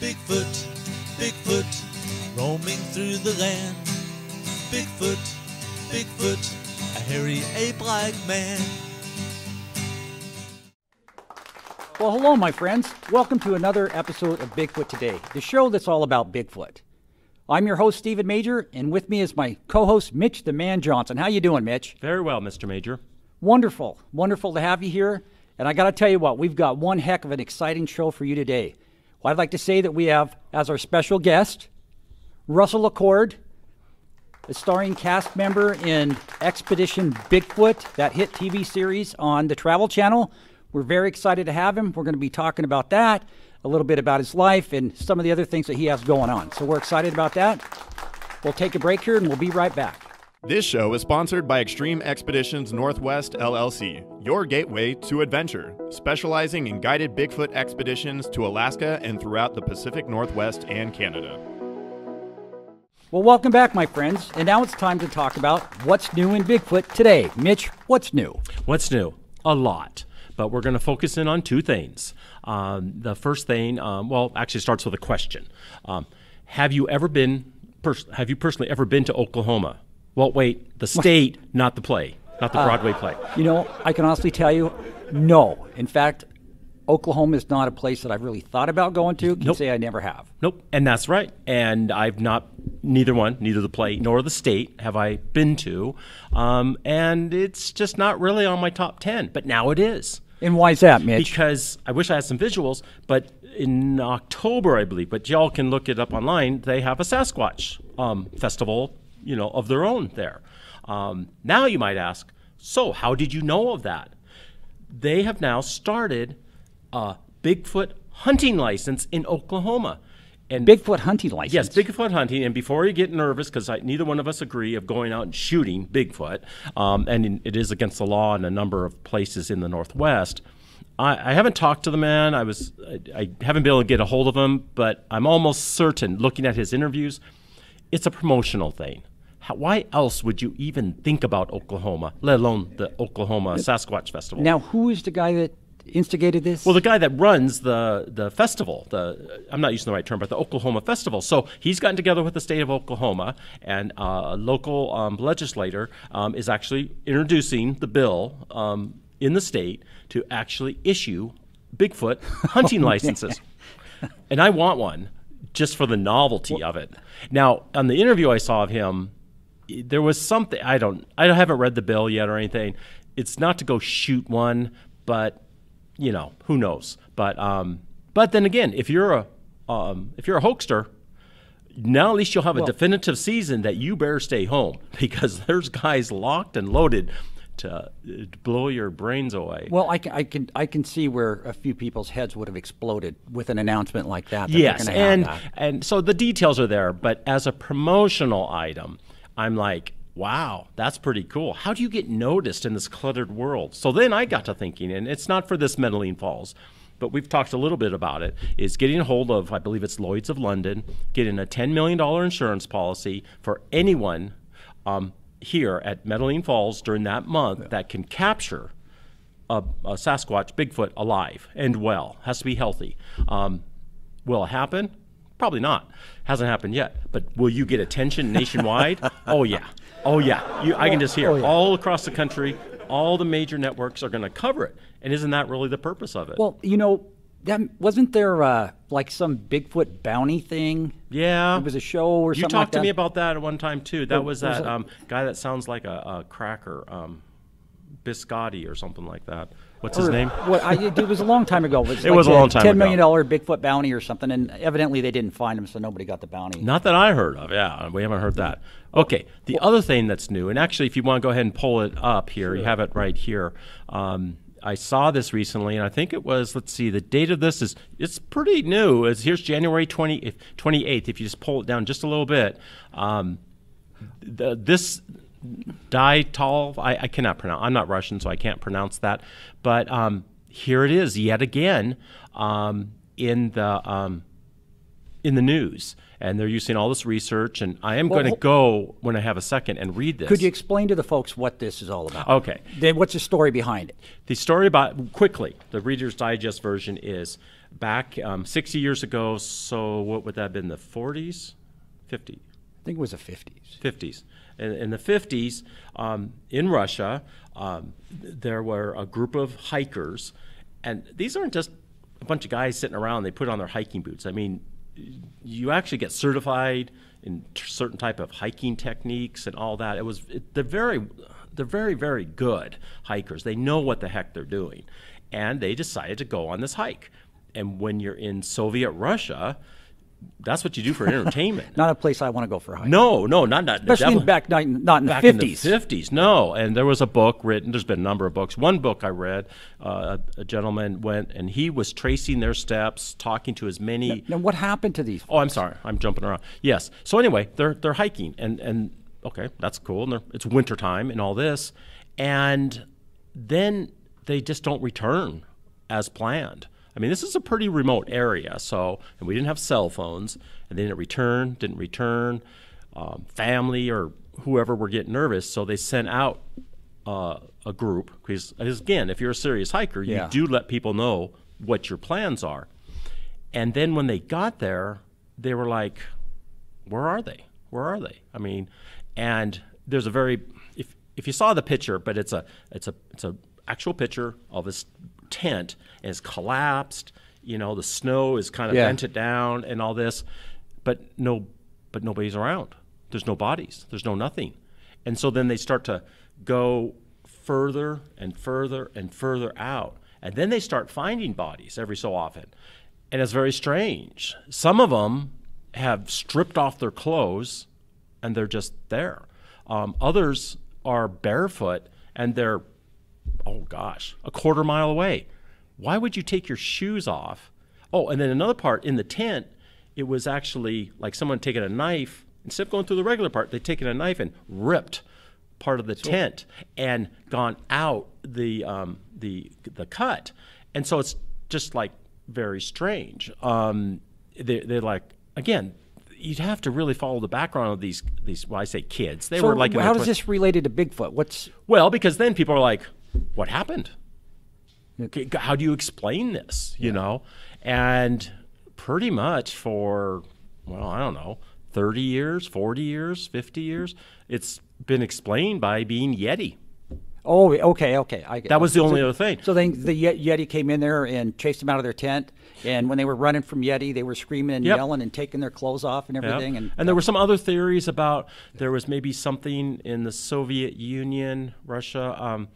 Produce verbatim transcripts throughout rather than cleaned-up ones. Bigfoot, Bigfoot, roaming through the land. Bigfoot, Bigfoot, a hairy ape-like man. Well, hello, my friends. Welcome to another episode of Bigfoot Today, the show that's all about Bigfoot. I'm your host, Stephen Major, and with me is my co-host, Mitch the Man Johnson. How you doing, Mitch? Very well, Mister Major. Wonderful. Wonderful to have you here. And I got to tell you what, we've got one heck of an exciting show for you today. Well, I'd like to say that we have, as our special guest, Russell Acord, a starring cast member in Expedition Bigfoot, that hit T V series on the Travel Channel. We're very excited to have him. We're going to be talking about that, a little bit about his life, and some of the other things that he has going on. So we're excited about that. We'll take a break here, and we'll be right back. This show is sponsored by Extreme Expeditions Northwest, L L C, your gateway to adventure, specializing in guided Bigfoot expeditions to Alaska and throughout the Pacific Northwest and Canada. Well, welcome back, my friends. And now it's time to talk about what's new in Bigfoot today. Mitch, what's new? What's new? A lot. But we're going to focus in on two things. Um, the first thing, um, well, actually starts with a question. Um, have you ever been, pers have you personally ever been to Oklahoma? Well, wait, the state, not the play, not the uh, Broadway play. You know, I can honestly tell you, no. In fact, Oklahoma is not a place that I've really thought about going to. Can nope. say I never have. Nope, and that's right. And I've not, neither one, neither the play nor the state have I been to. Um, and it's just not really on my top ten, but now it is. And why is that, Mitch? Because I wish I had some visuals, but in October, I believe, but y'all can look it up online, they have a Sasquatch um, festival, you know, of their own there. Um, now you might ask, so how did you know of that? They have now started a Bigfoot hunting license in Oklahoma. And Bigfoot hunting license? Yes, Bigfoot hunting. And before you get nervous, because neither one of us agree of going out and shooting Bigfoot, um, and in, it is against the law in a number of places in the Northwest, I, I haven't talked to the man. I, was, I, I haven't been able to get a hold of him, but I'm almost certain, looking at his interviews, it's a promotional thing. How, why else would you even think about Oklahoma, let alone the Oklahoma Sasquatch Festival? Now, who is the guy that instigated this? Well, the guy that runs the the festival, the I'm not using the right term, but the Oklahoma Festival. So he's gotten together with the state of Oklahoma, and uh, a local um, legislator um, is actually introducing the bill um, in the state to actually issue Bigfoot hunting oh, licenses. And I want one just for the novelty well, of it. Now, on the interview I saw of him, there was something, I don't, I haven't read the bill yet or anything. It's not to go shoot one, but you know, who knows? But um, but then again, if you're a um, if you're a hoaxster, now at least you'll have a well, definitive season that you better stay home, because there's guys locked and loaded to blow your brains away. Well, I can I can I can see where a few people's heads would have exploded with an announcement like that. that yes, and that. and so the details are there, but as a promotional item, I'm like, wow, that's pretty cool. How do you get noticed in this cluttered world? So then I got to thinking, and it's not for this Medellin Falls, but we've talked a little bit about it, is getting a hold of, I believe it's Lloyd's of London, getting a ten million dollar insurance policy for anyone um, here at Medellin Falls during that month yeah. that can capture a, a Sasquatch Bigfoot alive and well. Has to be healthy. Um, will it happen? Probably not. Hasn't happened yet. But will you get attention nationwide? Oh, yeah. Oh, yeah. You, I can just hear oh, yeah. all across the country, all the major networks are going to cover it. And isn't that really the purpose of it? Well, you know, that, wasn't there uh, like some Bigfoot bounty thing? Yeah. It was a show or you something like that? You talked to me about that at one time, too. That what, was that, was that? Um, guy that sounds like a, a cracker, um, Biscotti or something like that. What's his or, name? What, I, it was a long time ago. It was, it like was a, a long time ago. ten million dollar Bigfoot bounty or something, and evidently they didn't find him, so nobody got the bounty. Not that I heard of, yeah. We haven't heard that. Okay, the well, other thing that's new, and actually if you want to go ahead and pull it up here, sure. you have it right here. Um, I saw this recently, and I think it was, let's see, the date of this is, it's pretty new. It's, here's January twenty-eighth, if you just pull it down just a little bit. Um, the, this... Dyatlov, I, I cannot pronounce, I'm not Russian, so I can't pronounce that. But um, here it is yet again um, in the um, in the news. And they're using all this research, and I am well, going to go, when I have a second, and read this. Could you explain to the folks what this is all about? Okay. Then what's the story behind it? The story about, quickly, the Reader's Digest version is back um, sixty years ago. So what would that have been, the forties, fifties? I think it was the fifties. fifties. In, in the fifties, um, in Russia, um, there were a group of hikers, and these aren't just a bunch of guys sitting around. They put on their hiking boots. I mean, you actually get certified in certain type of hiking techniques and all that. It was it, they're very, they're very, very good hikers. They know what the heck they're doing, and they decided to go on this hike. And when you're in Soviet Russia, that's what you do for entertainment. Not a place I want to go for hiking. No, no, not not especially in back not, not in back the fifties. In the fifties, no. And there was a book written. There's been a number of books. One book I read, uh, a, a gentleman went and he was tracing their steps, talking to as many. Now, now what happened to these folks? Oh, I'm sorry, I'm jumping around. Yes. So anyway, they're they're hiking, and and okay, that's cool. And it's wintertime and all this, and then they just don't return as planned. I mean, this is a pretty remote area, so, and we didn't have cell phones, and they didn't return, didn't return. Um, family or whoever were getting nervous, so they sent out uh, a group, because, again, if you're a serious hiker, you yeah. do let people know what your plans are. And then when they got there, they were like, where are they? Where are they? I mean, and there's a very, if, if you saw the picture, but it's a, it's a, it's a actual picture of this tent is collapsed, you know, the snow is kind of yeah. bent it down and all this, but no, but nobody's around. There's no bodies, there's no nothing. And so then they start to go further and further and further out, and then they start finding bodies every so often. And it's very strange. Some of them have stripped off their clothes and they're just there. Um, others are barefoot and they're, oh gosh, a quarter mile away. Why would you take your shoes off? Oh, and then another part, in the tent, it was actually like someone taking a knife, instead of going through the regular part, they'd taken a knife and ripped part of the sure. tent and gone out the, um, the, the cut. And so it's just like very strange. Um, they, they're like, again, you'd have to really follow the background of these, these well, I say kids. They so were like- how is this related to Bigfoot? What's Well, because then people are like, what happened? How do you explain this? You yeah. know, and pretty much for, well, I don't know, thirty years, forty years, fifty years, it's been explained by being Yeti. Oh, okay, okay. I get that was the only so, other thing. So then the Yeti came in there and chased them out of their tent, and when they were running from Yeti, they were screaming and yep. yelling and taking their clothes off and everything. Yep. And, and there were some other theories about there was maybe something in the Soviet Union, Russia, um,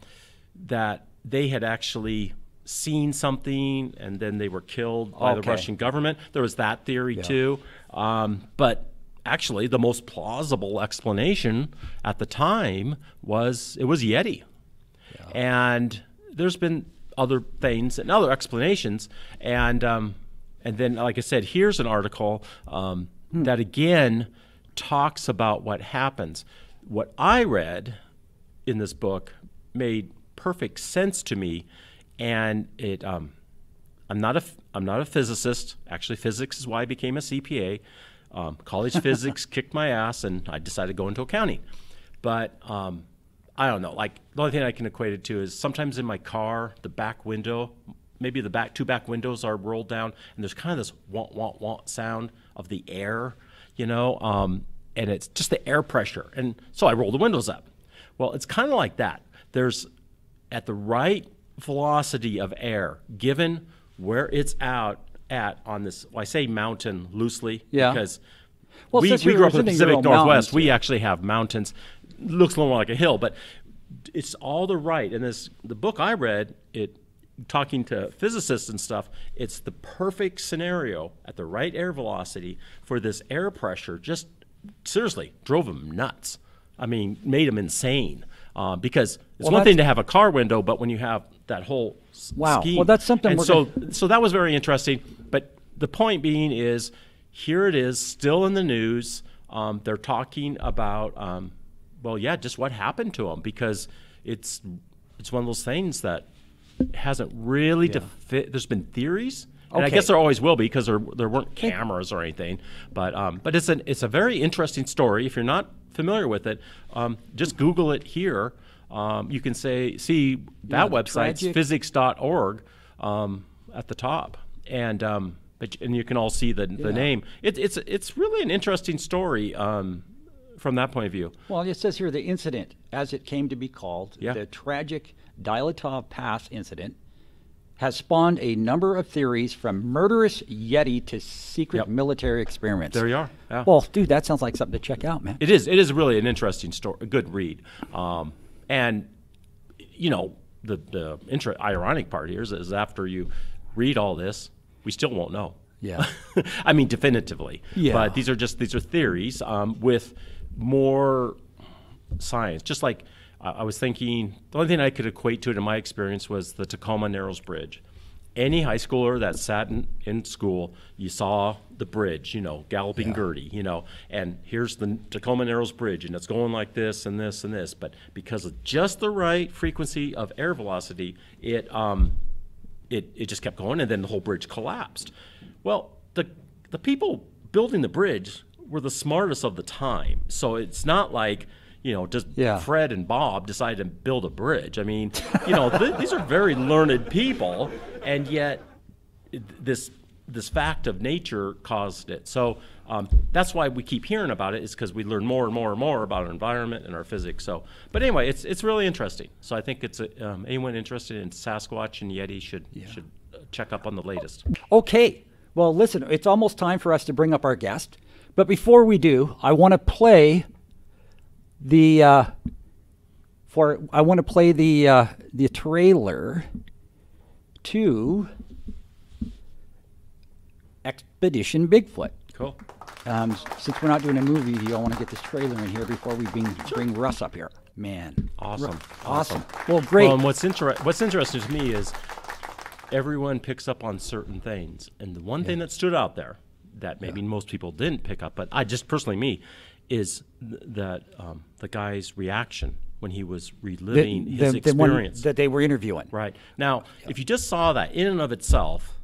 that they had actually seen something and then they were killed by okay. the Russian government. There was that theory yeah. too. Um, but actually the most plausible explanation at the time was it was Yeti. Yeah. And there's been other things and other explanations. And, um, and then, like I said, here's an article um, hmm. that again talks about what happens. What I read in this book made perfect sense to me, and it um i'm not a i'm not a physicist. Actually, physics is why I became a C P A. Um, college physics kicked my ass, and I decided to go into accounting. But um I don't know, like the only thing I can equate it to is sometimes in my car, the back window, maybe the back two back windows are rolled down, and there's kind of this wah wah wah sound of the air, you know, um and it's just the air pressure, and so I roll the windows up. Well, it's kind of like that. There's at the right velocity of air, given where it's out at on this, well, I say mountain loosely, yeah. because well, we, we grew up in the Pacific Northwest. We actually have mountains. Looks a little more like a hill, but it's all the right. And this, the book I read, it talking to physicists and stuff, it's the perfect scenario at the right air velocity for this air pressure. Just seriously drove them nuts. I mean, made them insane. Uh, because it's well, one thing to have a car window, but when you have that whole wow. scheme. Well, that's something. And we're so, gonna... so that was very interesting. But the point being is, here it is, still in the news. Um, they're talking about, um, well, yeah, just what happened to them, because it's it's one of those things that hasn't really yeah. defi- There's been theories, and okay. I guess there always will be, because there there weren't cameras or anything. But um, but it's an it's a very interesting story. If you're not familiar with it, um, just Google it here. Um, you can say see that yeah, website's physics dot org um, at the top. and um, but and you can all see the yeah. the name. It, it's it's really an interesting story um, from that point of view. Well, it says here the incident, as it came to be called, yeah. the tragic Dyatlov Pass incident, has spawned a number of theories from murderous yeti to secret yep. military experiments. There you are. Yeah. Well, dude, that sounds like something to check out, man. It is. It is really an interesting story, a good read. Um, and, you know, the, the intra ironic part here is, is after you read all this, we still won't know. Yeah. I mean, definitively. Yeah. But these are just, these are theories um, with more science, just like, I was thinking, the only thing I could equate to it in my experience was the Tacoma Narrows Bridge. Any high schooler that sat in, in school, you saw the bridge, you know, Galloping yeah. Gertie, you know, and here's the Tacoma Narrows Bridge, and it's going like this and this and this. But because of just the right frequency of air velocity, it, um, it, it just kept going, and then the whole bridge collapsed. Well, the, the people building the bridge were the smartest of the time, so it's not like, you know, just yeah. Fred and Bob decided to build a bridge. I mean, you know, th these are very learned people, and yet this this fact of nature caused it. So um, that's why we keep hearing about it, is because we learn more and more and more about our environment and our physics. So, but anyway, it's it's really interesting. So I think it's a, um, anyone interested in Sasquatch and Yeti should yeah. should check up on the latest. Okay, well, listen, it's almost time for us to bring up our guest, but before we do, I want to play. The uh, for I want to play the uh, the trailer to Expedition Bigfoot. Cool. Um, since we're not doing a movie, do you all want to get this trailer in here before we bring bring Russ up here? Man, awesome, awesome. awesome. Well, great. Well, and what's inter what's interesting to me is everyone picks up on certain things, and the one yeah. thing that stood out there that maybe yeah. most people didn't pick up, but I just personally me. Is th that um, the guy's reaction when he was reliving the, his the, experience. The that they were interviewing. Right. Now, yeah. if you just saw that in and of itself,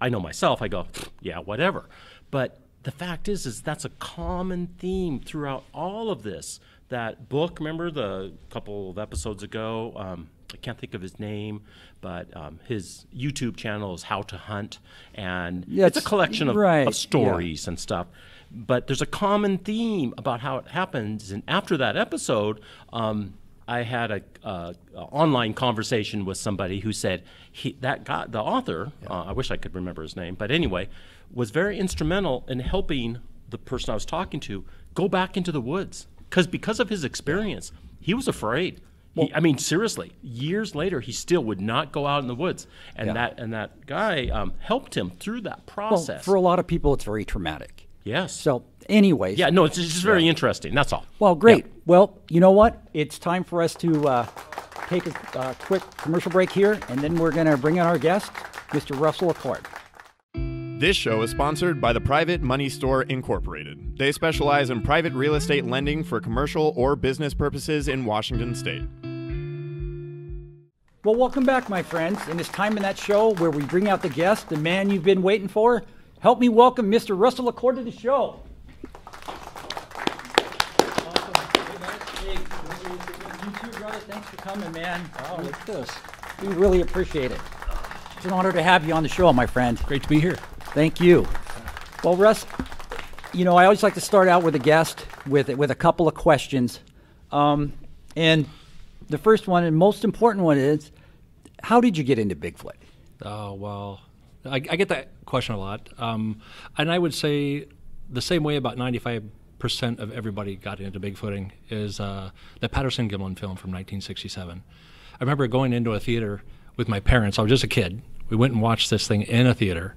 I know myself, I go, yeah, whatever. But the fact is, is that's a common theme throughout all of this. That book, remember the couple of episodes ago, um, I can't think of his name, but um, his YouTube channel is How to Hunt, and yeah, it's, it's a collection of, right. of stories yeah. and stuff. But there's a common theme about how it happens, and after that episode, um, I had a, a, a online conversation with somebody who said he, that guy, the author, yeah. uh, I wish I could remember his name, but anyway, was very instrumental in helping the person I was talking to go back into the woods, because because of his experience, he was afraid. Well, he, I mean, seriously, years later, he still would not go out in the woods, and yeah. that and that guy um, helped him through that process. Well, for a lot of people, it's very traumatic. Yes. So anyways. Yeah, no, it's just very yeah. interesting. That's all. Well, great. Yeah. Well, you know what? It's time for us to uh, take a uh, quick commercial break here, and then we're going to bring in our guest, Mister Russell Acord. This show is sponsored by the Private Money Store Incorporated. They specialize in private real estate lending for commercial or business purposes in Washington State. Well, welcome back, my friends. And it's time in that show where we bring out the guest, the man you've been waiting for. Help me welcome Mister Russell Acord to the show. Awesome. Hey, you too, brother. Thanks for coming, man. Oh, look at this. We really appreciate it. It's an honor to have you on the show, my friend. Great to be here. Thank you. Well, Russ, you know, I always like to start out with a guest with, with a couple of questions. Um, and the first one, and most important one, is how did you get into Bigfoot? Oh, well, I, I get that question a lot, um, and I would say the same way about ninety-five percent of everybody got into Bigfooting is uh, the Patterson-Gimlin film from nineteen sixty-seven. I remember going into a theater with my parents. I was just a kid. We went and watched this thing in a theater,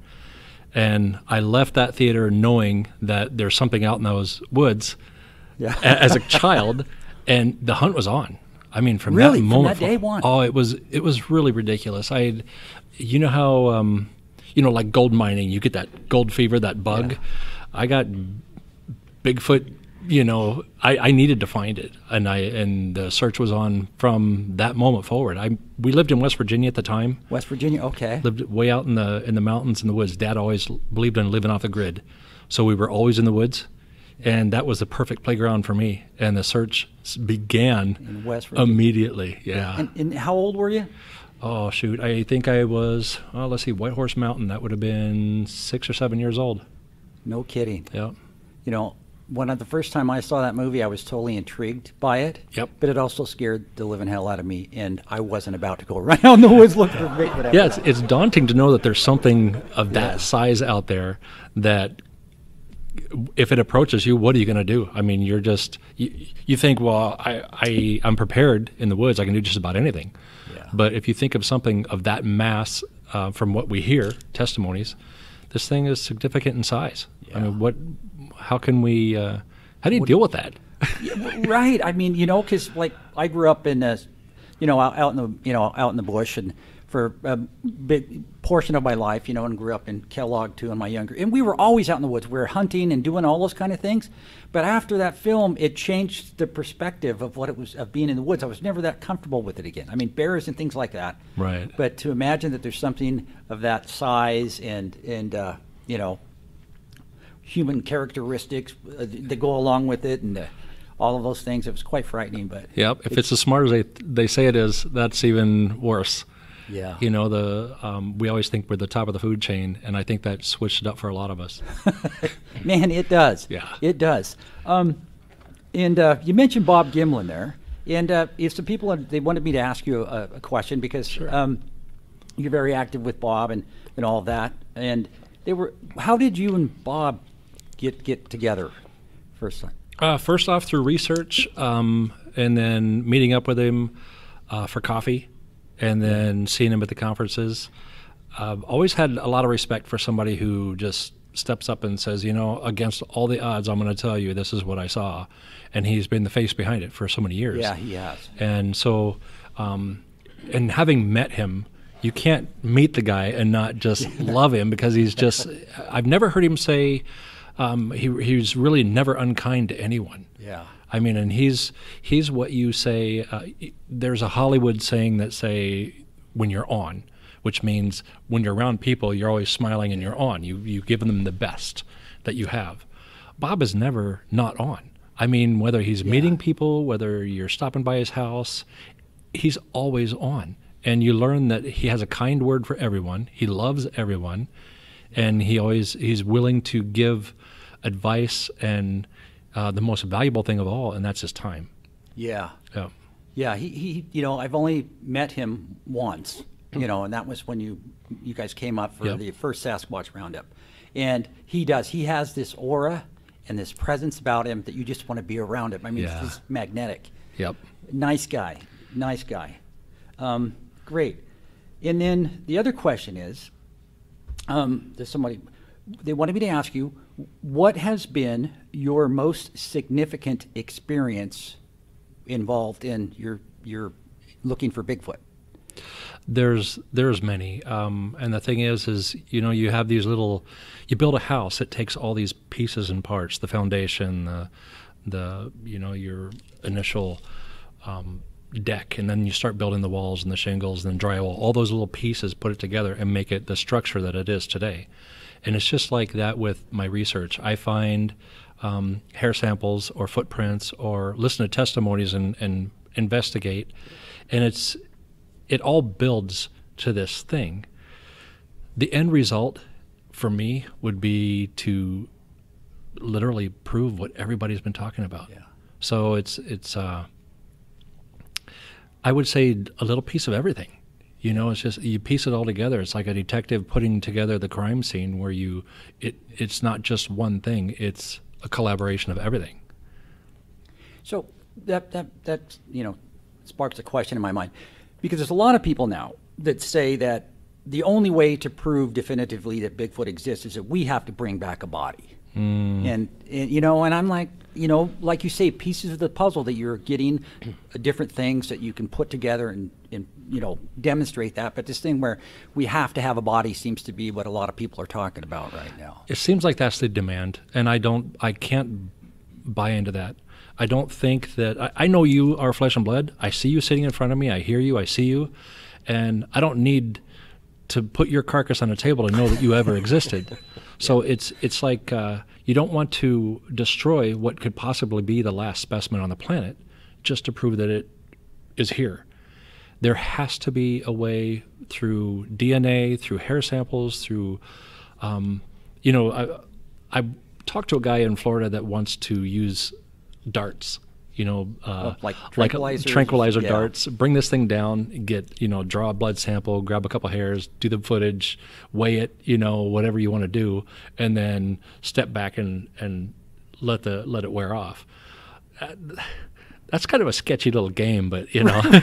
and I left that theater knowing that there's something out in those woods yeah. as a child, and the hunt was on. I mean, from really? that moment, from that day one. Oh, it was it was really ridiculous. I, you know how. Um, You know, like gold mining, you get that gold fever, that bug. Yeah. I got Bigfoot, you know, I, I needed to find it. And I and the search was on from that moment forward. I we lived in West Virginia at the time. West Virginia, okay. Lived way out in the in the mountains in the woods. Dad always believed in living off the grid. So we were always in the woods. Yeah. And that was the perfect playground for me. And the search began in West Virginia. Immediately. Yeah. And, and how old were you? oh shoot, I think I was, oh, let's see, Whitehorse Mountain. That would have been six or seven years old. No kidding. Yeah. You know, when I, the first time I saw that movie, I was totally intrigued by it. Yep. But it also scared the living hell out of me, and I wasn't about to go right out in the woods looking for Bigfoot. Yeah, it's, it's daunting to know that there's something of that yeah. size out there that if it approaches you, what are you going to do? I mean, you're just, you, you think, well, I, I, I'm prepared in the woods. I can do just about anything. Yeah. But if you think of something of that mass, uh, from what we hear, testimonies, this thing is significant in size. Yeah. I mean, what, how can we, uh, how do you what, deal with that? Yeah, right. I mean, you know, because like I grew up in this, you know, out, out in the, you know, out in the bush, and for a big portion of my life, you know, and grew up in Kellogg too in my younger, and we were always out in the woods. We were hunting and doing all those kind of things. But after that film, it changed the perspective of what it was, of being in the woods. I was never that comfortable with it again. I mean, bears and things like that. Right. But to imagine that there's something of that size and, and uh, you know, human characteristics that go along with it, and uh, all of those things, it was quite frightening. But yeah, if it's, it's as smart as they, they say it is, that's even worse. Yeah, you know, the um, we always think we're the top of the food chain, and I think that switched it up for a lot of us. Man, it does. Yeah, it does. Um, and uh, you mentioned Bob Gimlin there, and uh, if some people, they wanted me to ask you a, a question, because sure. um, you're very active with Bob and and all that, and they were. How did you and Bob get get together? First time. Uh, first off, through research, um, and then meeting up with him uh, for coffee. And then seeing him at the conferences. I've always had a lot of respect for somebody who just steps up and says, you know, against all the odds, I'm going to tell you this is what I saw. And he's been the face behind it for so many years. Yeah, he has. And so, um, and having met him, you can't meet the guy and not just love him, because he's just, I've never heard him say, um, he, he's really never unkind to anyone. Yeah. I mean, and he's he's what you say. Uh, there's a Hollywood saying that say, when you're on, which means when you're around people, you're always smiling and you're on. You you give them the best that you have. Bob is never not on. I mean, whether he's yeah. meeting people, whether you're stopping by his house, he's always on. And you learn that he has a kind word for everyone. He loves everyone, and he always he's willing to give advice and. Uh, the most valuable thing of all, and that's his time. Yeah. Yeah. Yeah. He, he, you know, I've only met him once, you know, and that was when you, you guys came up for yep. the first Sasquatch Roundup. And he does, he has this aura and this presence about him that you just want to be around him. I mean, yeah. it's just magnetic. Yep. Nice guy. Nice guy. Um, great. And then the other question is, um, there's somebody, they wanted me to ask you, what has been your most significant experience involved in your your looking for Bigfoot? There's there's many, um, and the thing is, is you know you have these little, you build a house. It takes all these pieces and parts: the foundation, the the you know your initial um, deck, and then you start building the walls and the shingles and then drywall. All those little pieces put it together and make it the structure that it is today. And it's just like that with my research. I find um, hair samples or footprints or listen to testimonies and, and investigate. And it's it all builds to this thing. The end result for me would be to literally prove what everybody's been talking about. Yeah. So it's, it's uh, I would say, a little piece of everything. You know, it's just, you piece it all together. It's like a detective putting together the crime scene, where you, it, it's not just one thing. It's a collaboration of everything. So that, that, that, you know, sparks a question in my mind, because there's a lot of people now that say that the only way to prove definitively that Bigfoot exists is that we have to bring back a body. Mm. And, and, you know, and I'm like, you know, like you say, pieces of the puzzle that you're getting, uh, different things that you can put together and, and, you know, demonstrate that. But this thing where we have to have a body seems to be what a lot of people are talking about right now. It seems like that's the demand. And I don't, I can't buy into that. I don't think that, I, I know you are flesh and blood. I see you sitting in front of me. I hear you. I see you. And I don't need to put your carcass on a table to know that you ever existed. So it's it's like uh, you don't want to destroy what could possibly be the last specimen on the planet just to prove that it is here. there has to be a way through D N A, through hair samples, through, um, you know, I, I talked to a guy in Florida that wants to use darts, you know, uh, like tranquilizer, like tranquilizer yeah. darts, bring this thing down, get, you know, draw a blood sample, grab a couple hairs, do the footage, weigh it, you know, whatever you want to do, and then step back and, and let the, let it wear off. Uh, That's kind of a sketchy little game, but you know, no.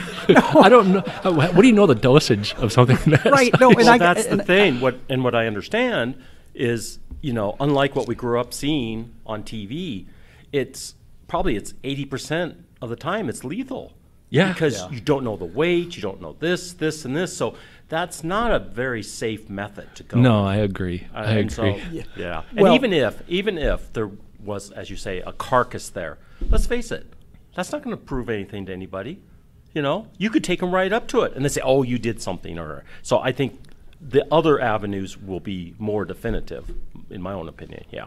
I don't know. What do you know the dosage of something? That's right. No, and well, I, that's and the and thing. What and what I understand is, you know, unlike what we grew up seeing on T V, it's probably it's eighty percent of the time it's lethal. Yeah, because yeah. you don't know the weight, you don't know this, this, and this. So that's not a very safe method to go. No, I agree. Uh, I agree. So, yeah. yeah. And well, even if, even if there was, as you say, a carcass there, let's face it. That's not going to prove anything to anybody, you know. You could take them right up to it, and they say, "Oh, you did something," or so. I think the other avenues will be more definitive, in my own opinion. Yeah,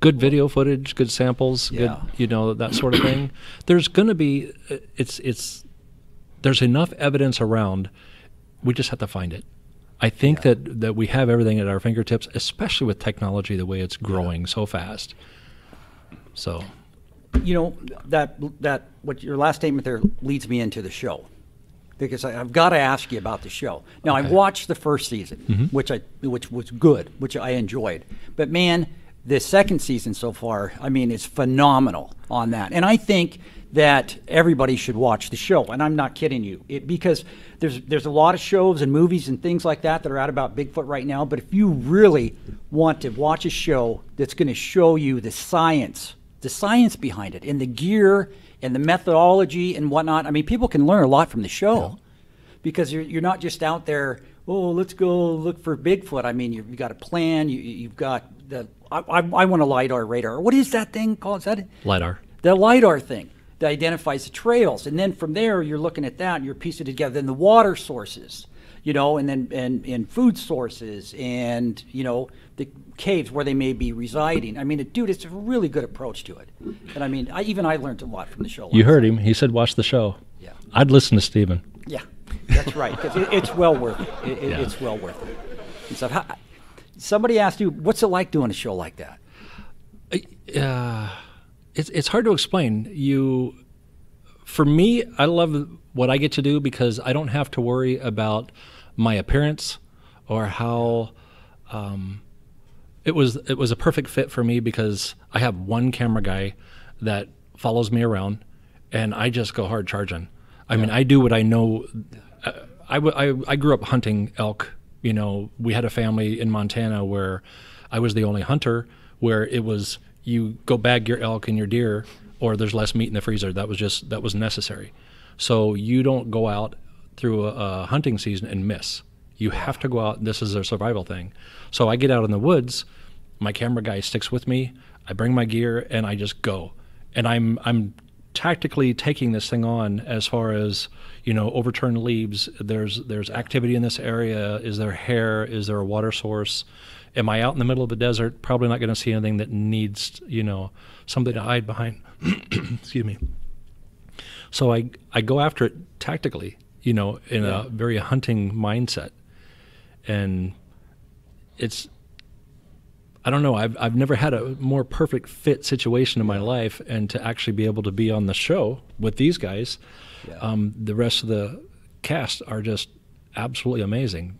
good video footage, good samples, yeah. good, you know, that sort of thing. There's going to be, it's it's there's enough evidence around. We just have to find it. I think yeah. that that we have everything at our fingertips, especially with technology the way it's growing yeah. so fast. So. You know, that that what your last statement there leads me into the show, because I, I've got to ask you about the show. Now okay. I watched the first season, mm-hmm. which I which was good, which I enjoyed. But man, the second season so far, I mean, it's phenomenal on that. And I think that everybody should watch the show. And I'm not kidding you, it, because there's there's a lot of shows and movies and things like that that are out about Bigfoot right now. But if you really want to watch a show that's going to show you the science. The science behind it, and the gear, and the methodology, and whatnot. I mean, people can learn a lot from the show, yeah. because you're, you're not just out there. Oh, let's go look for Bigfoot. I mean, you've, you've got a plan. You, you've got the. I, I, I want a LIDAR radar. What is that thing called? Is that LIDAR? The LIDAR thing that identifies the trails, and then from there you're looking at that and you're piecing it together. Then the water sources, you know, and then and and food sources, and you know the. Caves where they may be residing. I mean, it, dude, it's a really good approach to it. And I mean, I, even I learned a lot from the show. You heard him. He said, watch the show. Yeah. I'd listen to Stephen. Yeah, that's right. Cause it, it's well worth it. it, it yeah. It's well worth it. And so how, somebody asked you, what's it like doing a show like that? Uh, it's, it's hard to explain. You, for me, I love what I get to do because I don't have to worry about my appearance or how... Um, It was it was a perfect fit for me because I have one camera guy that follows me around, and I just go hard charging. I yeah. mean, I do what I know. I, I, I grew up hunting elk. You know, we had a family in Montana where I was the only hunter, where it was you go bag your elk and your deer, or there's less meat in the freezer. That was just, that was necessary. So you don't go out through a, a hunting season and miss. You have to go out. This is a survival thing. So I get out in the woods. My camera guy sticks with me. I bring my gear and I just go. And I'm I'm tactically taking this thing on as far as, you know, overturned leaves. There's there's activity in this area. Is there hair? Is there a water source? Am I out in the middle of the desert? Probably not going to see anything that needs, you know, something to hide behind. Excuse me. So I I go after it tactically, you know, in yeah. a very hunting mindset. And it's, I don't know, I've, I've never had a more perfect fit situation in my life, and to actually be able to be on the show with these guys, yeah. um, the rest of the cast are just absolutely amazing,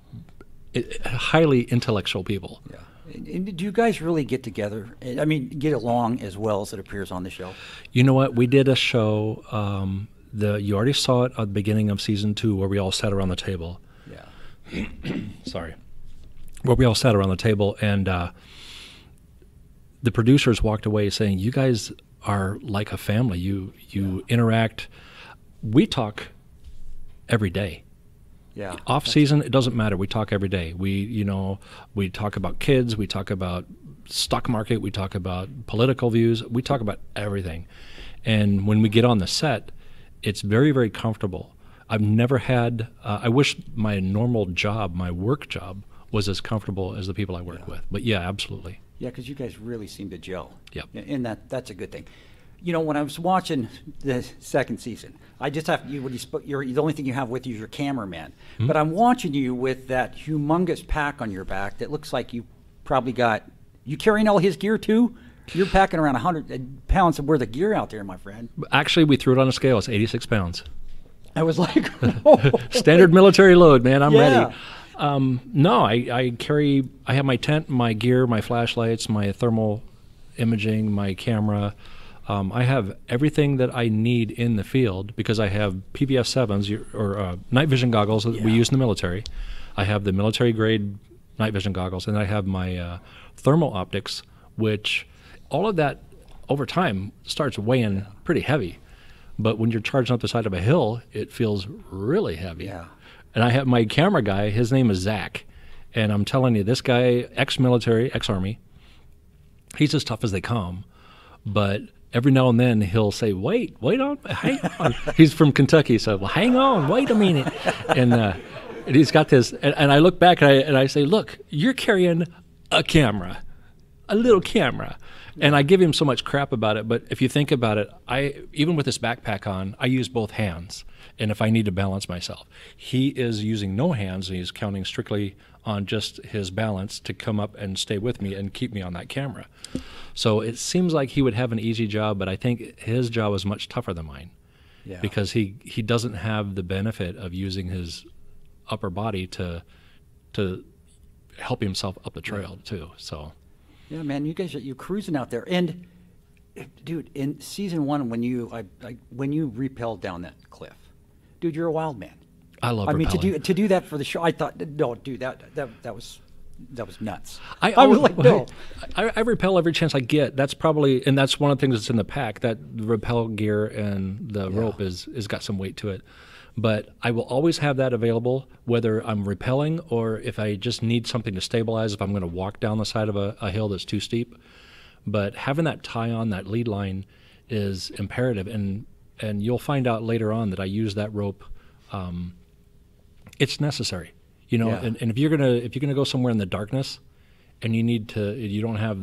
it, highly intellectual people. Yeah. And do you guys really get together? I mean, get along as well as it appears on the show? You know what, we did a show, um, the, you already saw it at the beginning of season two where we all sat around the table. Yeah. Sorry. Well, we all sat around the table, and uh, the producers walked away saying, "You guys are like a family. You you yeah. interact. We talk every day. Yeah, off season it doesn't matter. We talk every day. We you know we talk about kids. We talk about stock market. We talk about political views. We talk about everything. And when we get on the set, it's very very comfortable. I've never had. Uh, I wish my normal job, my work job." was as comfortable as the people I work yeah. with. But yeah, absolutely. Yeah, because you guys really seem to gel. Yeah. And that that's a good thing. you know, when I was watching the second season, I just have you. When you you're, the only thing you have with you is your cameraman. Mm-hmm. But I'm watching you with that humongous pack on your back that looks like you probably got. You carrying all his gear too? You're packing around one hundred pounds of worth of gear out there, my friend. Actually, we threw it on a scale. It's eighty-six pounds. I was like, oh. Standard military load, man. I'm yeah. ready. Um, no, I, I carry. I have my tent, my gear, my flashlights, my thermal imaging, my camera. Um, I have everything that I need in the field because I have P V S sevens or uh, night vision goggles that yeah. we use in the military. I have the military grade night vision goggles, and I have my uh, thermal optics, which all of that over time starts weighing yeah. pretty heavy. But when you're charging up the side of a hill, it feels really heavy. Yeah. And I have my camera guy, his name is Zach. And I'm telling you, this guy, ex-military, ex-army, he's as tough as they come. But every now and then he'll say, wait, wait on, hang on. He's from Kentucky, so well, hang on, wait a minute. And, uh, and he's got this, and, and I look back and I, and I say, look, you're carrying a camera, a little camera. And I give him so much crap about it, but if you think about it, I even with this backpack on, I use both hands, and if I need to balance myself. He is using no hands, and he's counting strictly on just his balance to come up and stay with me and keep me on that camera. So it seems like he would have an easy job, but I think his job is much tougher than mine yeah. because he, he doesn't have the benefit of using his upper body to, to help himself up the trail yeah. too, so... Yeah, man, you guys, are, you're cruising out there, and dude, in season one, when you, I, I, when you rappelled down that cliff, dude, you're a wild man. I love. I rappelling. mean, to do to do that for the show, I thought, no, dude, that that that was that was nuts. I, I was like, no, I, I rappel every chance I get. That's probably, and that's one of the things that's in the pack. That rappel gear and the yeah. rope is is got some weight to it. But I will always have that available, whether I'm rappelling or if I just need something to stabilize, if I'm going to walk down the side of a, a hill that's too steep. But having that tie on, that lead line, is imperative. And, and you'll find out later on that I use that rope. Um, it's necessary, you know. Yeah. And, and if you're gonna if you're gonna go somewhere in the darkness, and you need to, you don't have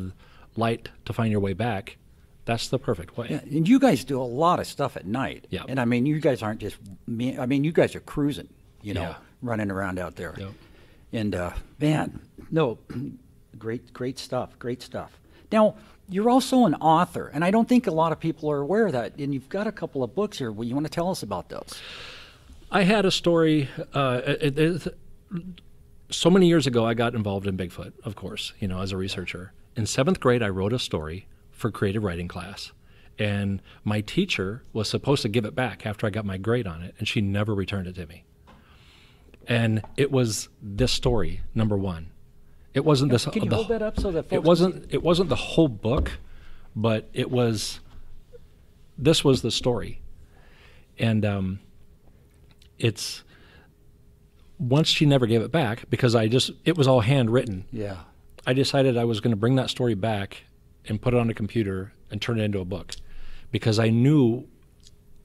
light to find your way back. That's the perfect way. Yeah, and you guys do a lot of stuff at night. Yeah. And I mean, you guys aren't just, I mean, you guys are cruising, you know, yeah. running around out there. Yep. And uh, man, no, great, great stuff, great stuff. Now, you're also an author, and I don't think a lot of people are aware of that. And you've got a couple of books here. Well, you want to tell us about those? I had a story. Uh, it, it, so many years ago, I got involved in Bigfoot, of course, you know, as a researcher. In seventh grade, I wrote a story for creative writing class, and my teacher was supposed to give it back after I got my grade on it, and she never returned it to me. And it was this story, number one. It wasn't this. Can you hold that up so that folks it wasn't it wasn't the whole book, but it was. This was the story, and um, it's. Once she never gave it back because I just it was all handwritten. Yeah, I decided I was going to bring that story back and put it on a computer and turn it into a book, because I knew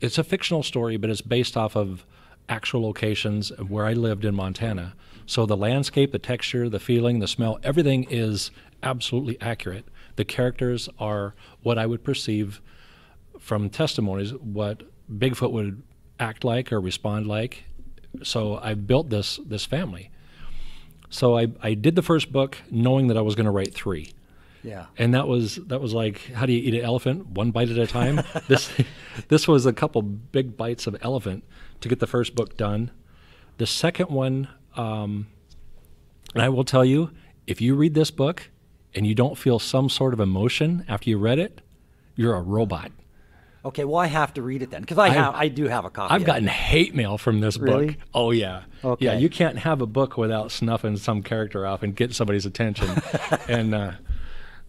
it's a fictional story, but it's based off of actual locations of where I lived in Montana. So the landscape, the texture, the feeling, the smell, everything is absolutely accurate. The characters are what I would perceive from testimonies, what Bigfoot would act like or respond like. So I built this, this family. So I, I did the first book knowing that I was going to write three. Yeah. And that was that was like, how do you eat an elephant? One bite at a time. This this was a couple big bites of elephant to get the first book done. The second one, um, and I will tell you, if you read this book and you don't feel some sort of emotion after you read it, you're a robot. Okay, well, I have to read it then, because I, I have I do have a copy. I've of gotten it. hate mail from this really? book. Oh yeah, okay. Yeah. You can't have a book without snuffing some character off and getting somebody's attention, and. Uh,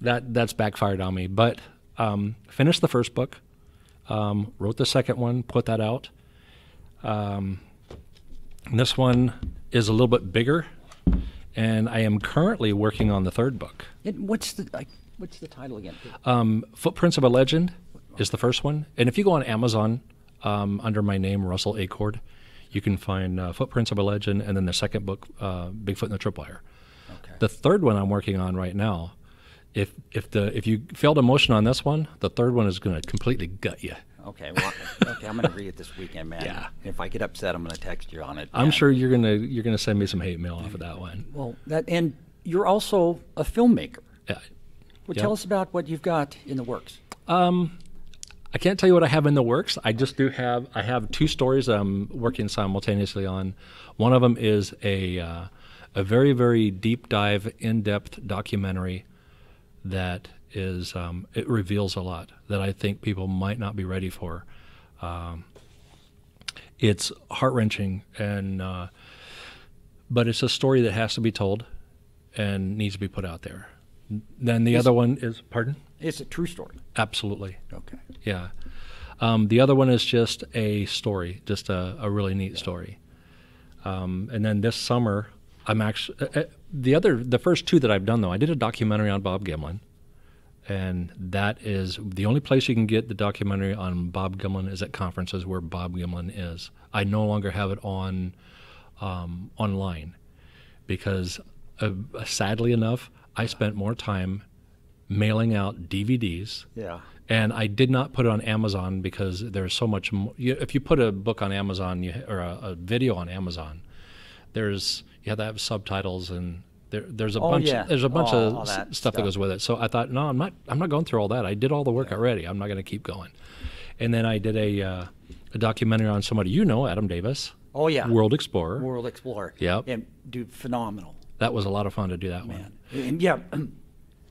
That that's backfired on me, but um, finished the first book, um, wrote the second one, put that out. Um, this one is a little bit bigger, and I am currently working on the third book. It, what's the I, what's the title again? Um, Footprints of a Legend is the first one, and if you go on Amazon um, under my name, Russell Acord, you can find uh, Footprints of a Legend, and then the second book, uh, Bigfoot and the Tripwire. Okay. The third one I'm working on right now if if the if you failed emotion on this one, the third one is going to completely gut you. Okay, well, okay, I'm going to read it this weekend, man. Yeah. If I get upset, I'm going to text you on it. Man. I'm sure you're going to you're going to send me some hate mail off of that one. Well, that and you're also a filmmaker. Yeah. Well, yep. Tell us about what you've got in the works. Um, I can't tell you what I have in the works. I just do have I have two stories that I'm working simultaneously on. One of them is a uh, a very very deep dive, in-depth documentary that is um, it reveals a lot that I think people might not be ready for. Um, it's heart-wrenching, and uh, but it's a story that has to be told and needs to be put out there. Then the is, other one is, pardon? It's a true story. Absolutely. Okay. Yeah. Um, the other one is just a story, just a, a really neat yeah. story. Um, and then this summer, I'm actually, uh, the other, the first two that I've done though, I did a documentary on Bob Gimlin. And that is the only place you can get the documentary on Bob Gimlin is at conferences where Bob Gimlin is. I no longer have it on um, online because uh, sadly enough, I spent more time mailing out D V Ds. Yeah. And I did not put it on Amazon because there's so much more. If you put a book on Amazon you, or a, a video on Amazon, there's you have to have subtitles and there, there's a oh, bunch. Yeah. There's a bunch all, of all that stuff, stuff that goes with it. So I thought, no, I'm not. I'm not going through all that. I did all the work yeah. already. I'm not going to keep going. And then I did a, uh, a documentary on somebody you know, Adam Davies. Oh yeah. World Explorer. World Explorer. Yeah. And dude, phenomenal. That was a lot of fun to do that Man. one. And yeah,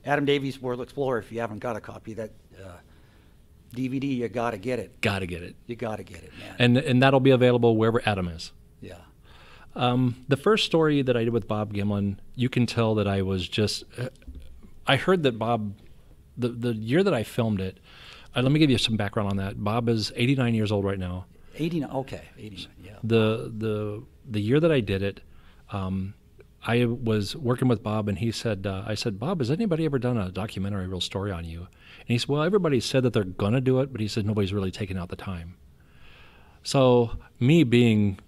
Adam Davies, World Explorer, if you haven't got a copy of that uh, D V D, you got to get it. Got to get it. You got to get it, man. And, and that'll be available wherever Adam is. Yeah. Um, the first story that I did with Bob Gimlin, you can tell that I was just, uh, I heard that Bob, the, the year that I filmed it, uh, let me give you some background on that. Bob is eighty-nine years old right now. eighty-nine, okay. eighty-nine, yeah. The, the, the year that I did it, um, I was working with Bob, and he said, uh, I said, Bob, has anybody ever done a documentary real story on you? And he said, well, everybody said that they're going to do it, but he said, nobody's really taken out the time. So me being,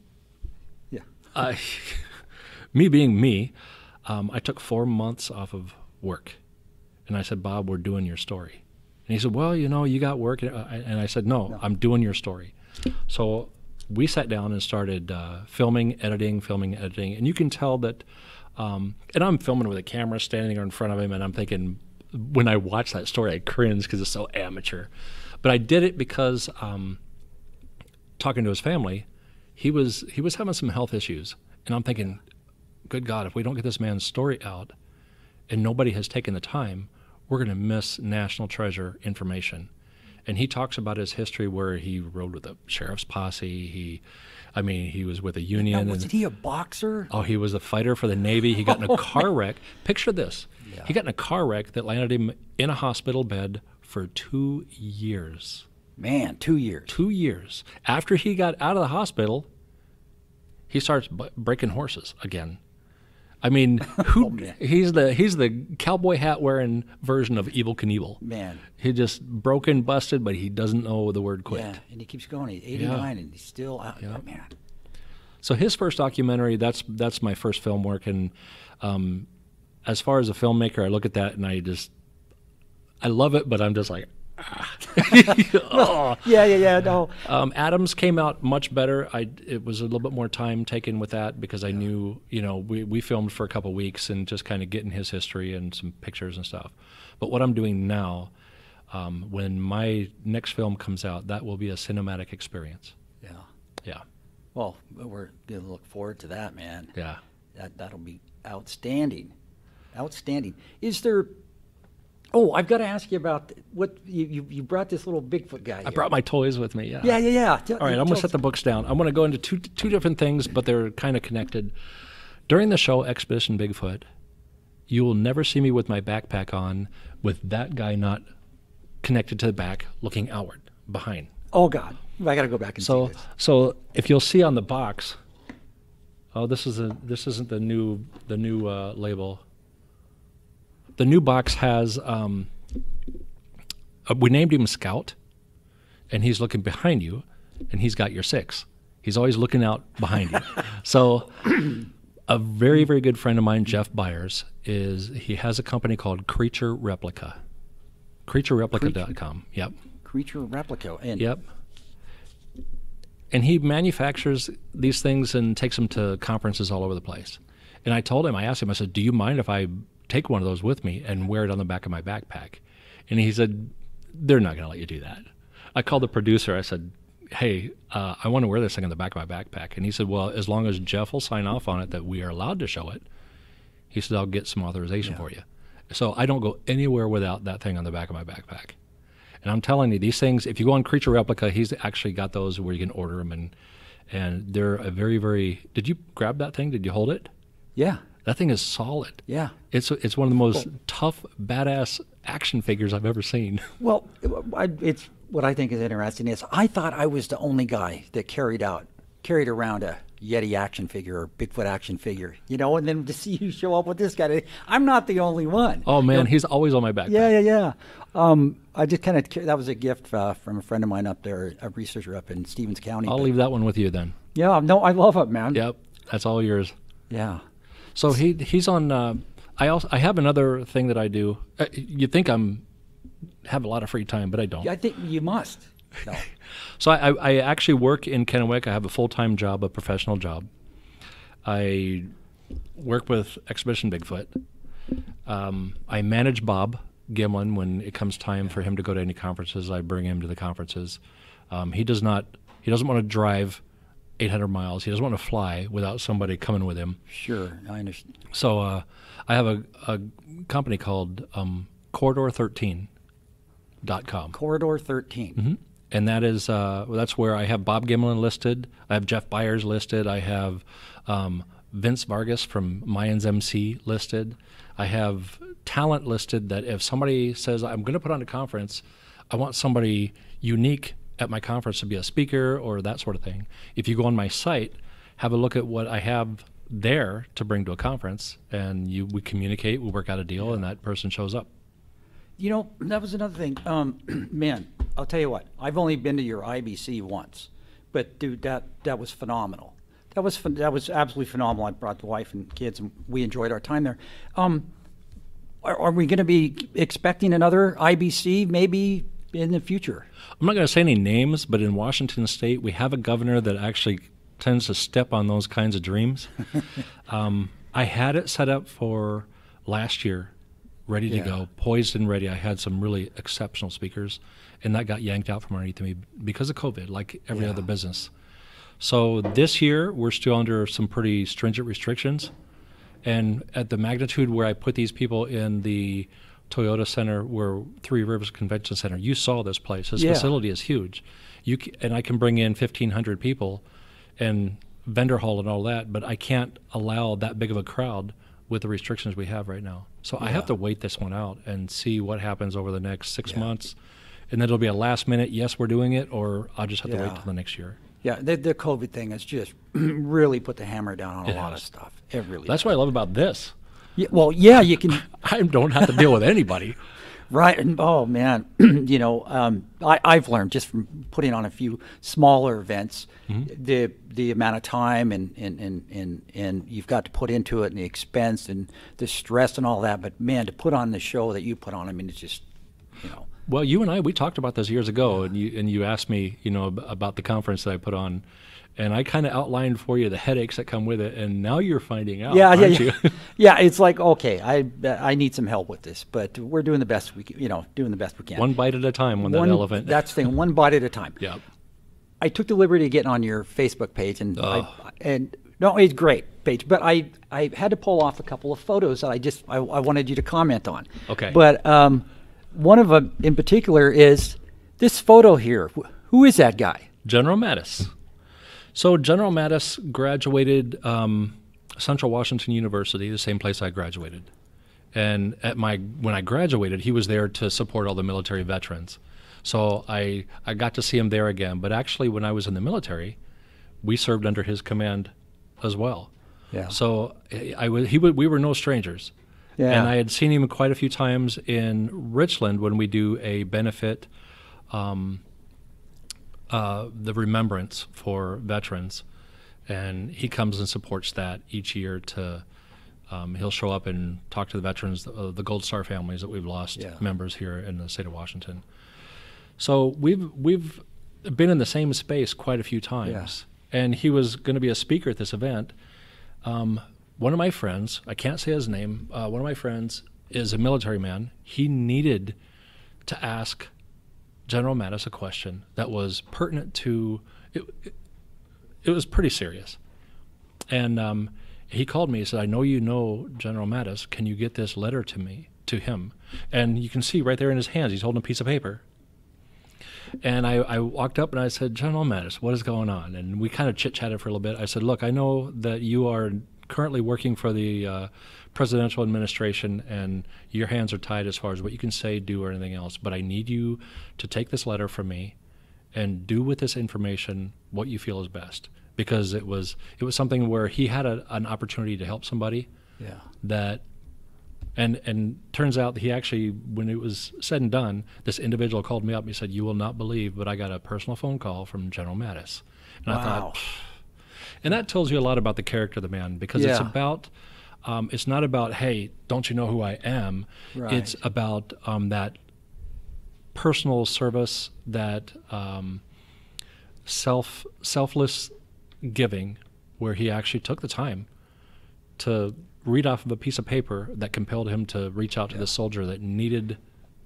yeah, uh, me being me, um, I took four months off of work. And I said, Bob, we're doing your story. And he said, well, you know, you got work. And I said, no, no. I'm doing your story. So we sat down and started uh, filming, editing, filming, editing. And you can tell that, um, and I'm filming with a camera standing in front of him, and I'm thinking, when I watch that story, I cringe because it's so amateur. But I did it because um, talking to his family, he was, he was having some health issues. And I'm thinking, good God, if we don't get this man's story out and nobody has taken the time, we're going to miss national treasure information. And he talks about his history where he rode with a sheriff's posse. He, I mean, he was with a union. Now, wasn't he a boxer? Oh, he was a fighter for the Navy. He got in a car wreck. Picture this. Yeah. He got in a car wreck that landed him in a hospital bed for two years. Man, two years. Two years. After he got out of the hospital, he starts b breaking horses again. I mean, who? oh, he's the he's the cowboy hat wearing version of Evel Knievel. Man, he just broken, busted, but he doesn't know the word quit. Yeah, and he keeps going. He's eighty-nine, yeah. and he's still out. Yeah. Oh, man. So his first documentary. That's that's my first film work, and um, as far as a filmmaker, I look at that and I just, I love it, but I'm just like, ah. oh. yeah, yeah, yeah. No. Um, Adams came out much better. I it was a little bit more time taken with that because I yeah. knew, you know, we we filmed for a couple of weeks and just kind of getting his history and some pictures and stuff. But what I'm doing now, um, when my next film comes out, that will be a cinematic experience. Yeah. Yeah. Well, we're gonna look forward to that, man. Yeah. That that'll be outstanding. Outstanding. Is there? Oh, I've got to ask you about what you, you, you brought this little Bigfoot guy. I here. brought my toys with me. Yeah, yeah, yeah. yeah. Tell, All right, I'm going to set the books down. I'm going to go into two two different things, but they're kind of connected. During the show Expedition Bigfoot, you will never see me with my backpack on, with that guy not connected to the back, looking outward behind. Oh God, I got to go back and so, see this. So if you'll see on the box, oh, this is a this isn't the new the new uh, label. The new box has, um, uh, we named him Scout, and he's looking behind you, and he's got your six. He's always looking out behind you. So A very, very good friend of mine, Jeff Byers, is he has a company called Creature Replica. creature replica dot com. Yep. Creature Replica. And yep. And he manufactures these things and takes them to conferences all over the place. And I told him, I asked him, I said, do you mind if I take one of those with me and wear it on the back of my backpack? And he said, they're not going to let you do that. I called the producer. I said, hey, uh, I want to wear this thing on the back of my backpack. And he said, well, as long as Jeff will sign off on it that we are allowed to show it, he said, I'll get some authorization yeah. for you. So I don't go anywhere without that thing on the back of my backpack. And I'm telling you, these things, if you go on Creature Replica, he's actually got those where you can order them. And, and they're a very, very, did you grab that thing? Did you hold it? Yeah. That thing is solid. Yeah. It's, it's one of the most well, tough, badass action figures I've ever seen. Well, it's what I think is interesting is I thought I was the only guy that carried out, carried around a Yeti action figure or Bigfoot action figure, you know, and then to see you show up with this guy, I'm not the only one. Oh man, you know, he's always on my back. Yeah, yeah, yeah. Um, I just kind of, that was a gift uh, from a friend of mine up there, a researcher up in Stevens County. I'll but, leave that one with you then. Yeah, no, I love it, man. Yep, that's all yours. Yeah. So he he's on, uh, I also, I have another thing that I do. Uh, you think I'm, have a lot of free time, but I don't. Yeah, I think you must. No. So I, I actually work in Kennewick. I have a full-time job, a professional job. I work with Expedition Bigfoot. Um, I manage Bob Gimlin when it comes time for him to go to any conferences. I bring him to the conferences. Um, he does not. He doesn't want to drive eight hundred miles. He doesn't want to fly without somebody coming with him. Sure, I understand. So uh, I have a, a company called um, Corridor thirteen dot com. Corridor thirteen. Mm-hmm. And that is uh, that's where I have Bob Gimlin listed. I have Jeff Byers listed. I have um, Vince Vargas from Mayans M C listed. I have talent listed that if somebody says, I'm going to put on a conference, I want somebody unique at my conference to be a speaker or that sort of thing. If you go on my site, have a look at what I have there to bring to a conference, and you we communicate, we work out a deal, and that person shows up. You know, that was another thing. Um, man, I'll tell you what. I've only been to your I B C once, but dude, that that was phenomenal. That was that was absolutely phenomenal. I brought the wife and kids, and we enjoyed our time there. Um, are, are we going to be expecting another I B C maybe in the future? I'm not going to say any names, but in Washington State, we have a governor that actually tends to step on those kinds of dreams. um, I had it set up for last year. Ready yeah. to go, poised and ready. I had some really exceptional speakers, and that got yanked out from underneath me because of COVID, like every yeah. other business. So this year, we're still under some pretty stringent restrictions. And at the magnitude where I put these people in the Toyota Center, where Three Rivers Convention Center, you saw this place. This yeah. facility is huge. You c and I can bring in fifteen hundred people and vendor hall and all that, but I can't allow that big of a crowd with the restrictions we have right now. So yeah. I have to wait this one out and see what happens over the next six yeah. months. And then it'll be a last minute, yes, we're doing it, or I'll just have yeah. to wait till the next year. Yeah, the, the COVID thing has just really put the hammer down on it a has. lot of stuff. It really That's does. what I love about this. Yeah, well, yeah, you can. I don't have to deal with anybody. Right, and oh man, you know, um, I, I've learned just from putting on a few smaller events, mm-hmm. the the amount of time and and, and and and you've got to put into it, and the expense and the stress and all that. But man, to put on the show that you put on, I mean, it's just, you know. Well, you and I, we talked about this years ago, yeah. and you and you asked me, you know, about the conference that I put on. And I kind of outlined for you the headaches that come with it, and now you're finding out. Yeah, yeah, yeah. You? yeah. It's like, okay, I I need some help with this, but we're doing the best we can, you know, doing the best we can. One bite at a time on that elephant. That's the thing. One bite at a time. Yeah. I took the liberty of getting on your Facebook page, and oh. I, and no, it's great page, but I I had to pull off a couple of photos that I just I, I wanted you to comment on. Okay. But um, one of them in particular is this photo here. Who is that guy? General Mattis. So General Mattis graduated um, Central Washington University, the same place I graduated. And at my when I graduated, he was there to support all the military veterans. So I, I got to see him there again. But actually, when I was in the military, we served under his command as well. Yeah. So I, I was, he, we were no strangers. Yeah. And I had seen him quite a few times in Richland when we do a benefit um Uh, the remembrance for veterans, and he comes and supports that each year. To um, he'll show up and talk to the veterans, uh, the Gold Star families that we've lost yeah. members here in the state of Washington. So we've we've been in the same space quite a few times. Yeah. And he was going to be a speaker at this event. Um, one of my friends, I can't say his name, uh, one of my friends is a military man. He needed to ask General Mattis a question that was pertinent to, it, it, it was pretty serious. And um, he called me, he said, I know you know General Mattis, can you get this letter to me, to him? And you can see right there in his hands, he's holding a piece of paper. And I, I walked up and I said, General Mattis, what is going on? And we kind of chit-chatted for a little bit. I said, look, I know that you are currently working for the uh, presidential administration and your hands are tied as far as what you can say, do, or anything else, but I need you to take this letter from me and do with this information what you feel is best. Because it was, it was something where he had a, an opportunity to help somebody yeah. that... And and turns out he actually, when it was said and done, this individual called me up and he said, you will not believe, but I got a personal phone call from General Mattis. And wow. I thought, Pff. And that tells you a lot about the character of the man, because yeah. it's about, um, it's not about, hey, don't you know who I am? Right. It's about um, that personal service, that um, self selfless giving, where he actually took the time to read off of a piece of paper that compelled him to reach out to yeah. this soldier that needed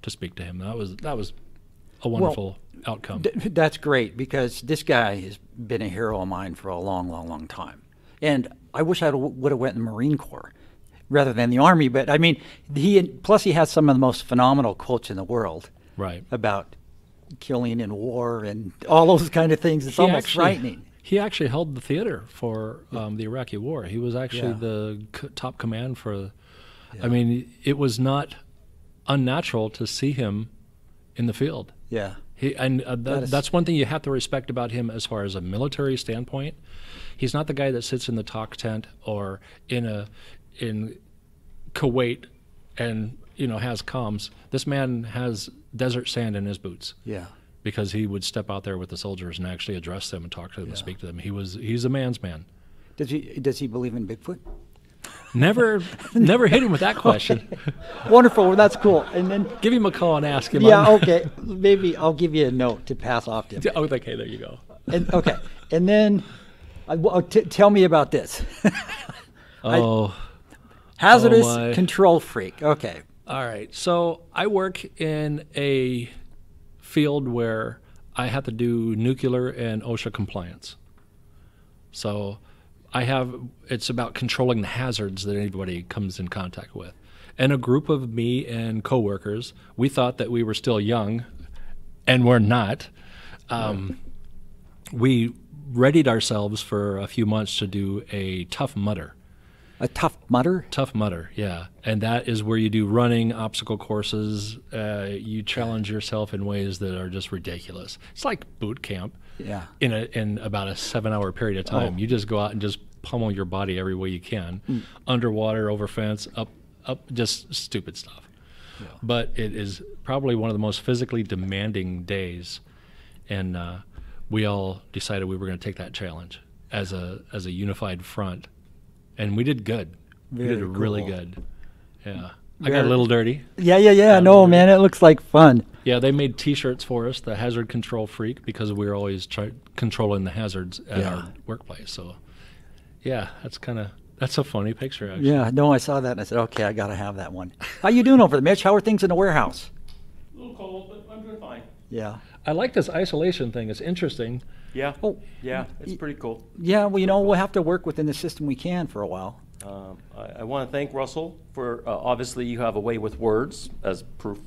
to speak to him. That was that was a wonderful well, outcome. D that's great, because this guy has been a hero of mine for a long, long, long time. And I wish I would have went in the Marine Corps rather than the Army. But I mean, he plus he has some of the most phenomenal quotes in the world right. about killing in war and all those kind of things. It's he almost actually, frightening. He actually held the theater for um, the Iraqi War. He was actually yeah. the c top command for, yeah. I mean, it was not unnatural to see him in the field. Yeah. He, and uh, th that is, that's one thing you have to respect about him as far as a military standpoint. He's not the guy that sits in the talk tent or in, a, in Kuwait and, you know, has comms. This man has desert sand in his boots. Yeah. Because he would step out there with the soldiers and actually address them and talk to them yeah. and speak to them. He was—he's a man's man. Does he? Does he believe in Bigfoot? Never, never hit him with that question. Wonderful. Well, that's cool. And then give him a call and ask him. Yeah. I'm okay. Maybe I'll give you a note to pass off to him. Oh, okay. There you go. And, okay. And then, uh, well, t tell me about this. oh, I, hazardous oh control freak. Okay. All right. So I work in a field where I have to do nuclear and OSHA compliance. So I have, it's about controlling the hazards that anybody comes in contact with. And a group of me and coworkers, we thought that we were still young, and we're not. Um, right. We readied ourselves for a few months to do a Tough Mudder. A Tough Mudder? Tough Mudder, yeah. And that is where you do running, obstacle courses. Uh, you challenge yourself in ways that are just ridiculous. It's like boot camp yeah. in, a, in about a seven-hour period of time. Oh. You just go out and just pummel your body every way you can, mm. underwater, over fence, up, up, just stupid stuff. Yeah. But it is probably one of the most physically demanding days, and uh, we all decided we were going to take that challenge as a, as a unified front. And we did good. Very we did really cool. good. Yeah. Very I got a little dirty. Yeah, yeah, yeah. No, man, it looks like fun. Yeah, they made T-shirts for us, the Hazard Control Freak, because we were always try controlling the hazards at yeah. our workplace. So, yeah, that's kind of, that's a funny picture, actually. Yeah, no, I saw that, and I said, okay, I got to have that one. How you doing over there, Mitch? How are things in the warehouse? A little cold, but I'm doing fine. Yeah. I like this isolation thing. It's interesting. Yeah, oh, yeah, it's pretty cool. Yeah, well, you know, we'll have to work within the system we can for a while. Um, I, I want to thank Russell for, uh, obviously you have a way with words, as, proof,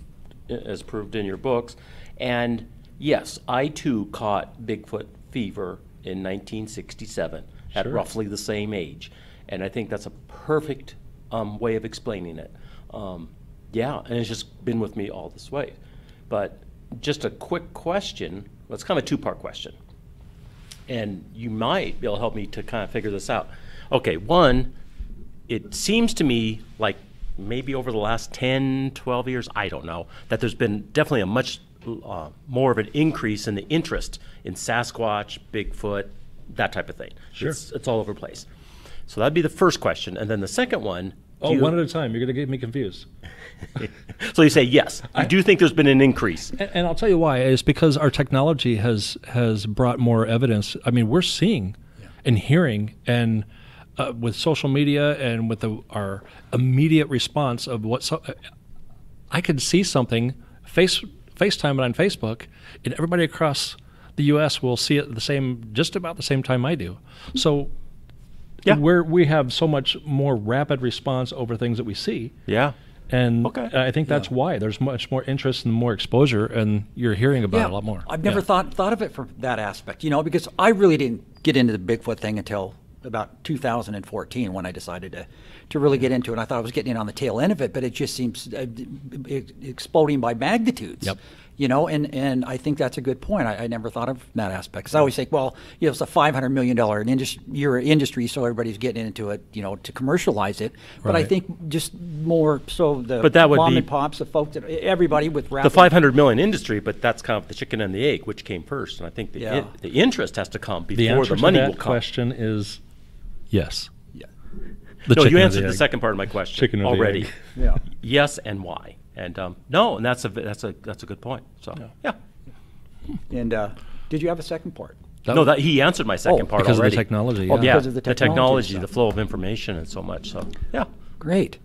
as proved in your books. And yes, I too caught Bigfoot fever in nineteen sixty-seven at sure. roughly the same age. And I think that's a perfect um, way of explaining it. Um, yeah, and it's just been with me all this way. But just a quick question, well, it's kind of a two-part question. And you might be able to help me to kind of figure this out. Okay, one, it seems to me like maybe over the last ten, twelve years, I don't know, that there's been definitely a much uh, more of an increase in the interest in Sasquatch, Bigfoot, that type of thing. Sure. It's, it's all over the place. So that'd be the first question. And then the second one. Oh, you, one at a time. You're going to get me confused. So you say, yes, I do think there's been an increase. And, and I'll tell you why. It's because our technology has, has brought more evidence. I mean, we're seeing yeah. and hearing, and uh, with social media and with the, our immediate response of what so, I could see something, face, FaceTime it on Facebook, and everybody across the U S will see it the same, just about the same time I do. So yeah. we're, we have so much more rapid response over things that we see. Yeah. And okay. I think that's yeah. why there's much more interest and more exposure, and you're hearing about yeah. it a lot more. I've never yeah. thought thought of it from that aspect, you know, because I really didn't get into the Bigfoot thing until about two thousand fourteen when I decided to, to really get into it. I thought I was getting in on the tail end of it, but it just seems uh, exploding by magnitudes. Yep. You know, and, and I think that's a good point. I, I never thought of that aspect. Because I always think, well, you know, it's a five hundred million dollar industry, industry, so everybody's getting into it, you know, to commercialize it. But right. I think just more so the but that would mom be and pops, the folks, that, everybody with rapid. The five hundred million dollar industry, but that's kind of the chicken and the egg, which came first. And I think the, yeah. it, the interest has to come before the, the money will come. The question is yes. Yeah. The no, you answered the, the second part of my question chicken already. Yeah. Yes, and why? And um, no, and that's a that's a that's a good point. So yeah. yeah. And uh, did you have a second part? That no, that he answered my second oh, part because already. Of the technology. Yeah. Oh, because yeah, of the technology, the, technology the flow of information, and so much. So yeah, great.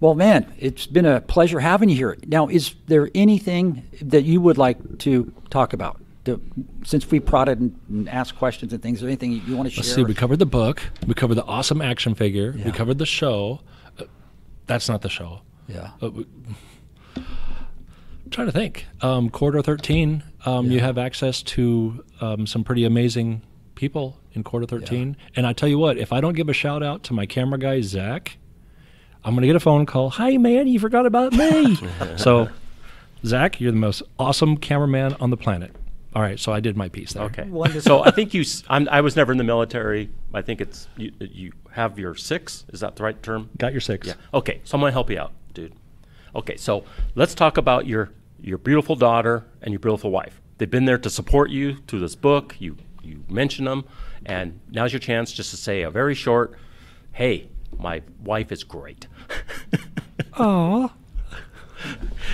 Well, man, it's been a pleasure having you here. Now, is there anything that you would like to talk about? To, since we prodded and, and asked questions and things, is there anything you, you want to share? Let's see. We covered the book. We covered the awesome action figure. Yeah. We covered the show. Uh, that's not the show. Yeah. Uh, we, I'm trying to think. Um, Corridor thirteen, um, yeah. you have access to um, some pretty amazing people in Corridor thirteen. Yeah. And I tell you what, if I don't give a shout out to my camera guy, Zach, I'm going to get a phone call. Hi, man, you forgot about me. So, Zach, you're the most awesome cameraman on the planet. All right, so I did my piece there. Okay. So I think you, I'm, I was never in the military. I think it's, you, you have your six. Is that the right term? Got your six. Yeah. Okay, so I'm going to help you out, dude. Okay, so let's talk about your your beautiful daughter and your beautiful wife. They've been there to support you through this book. You you mention them, and now's your chance just to say a very short, hey, my wife is great. Aww.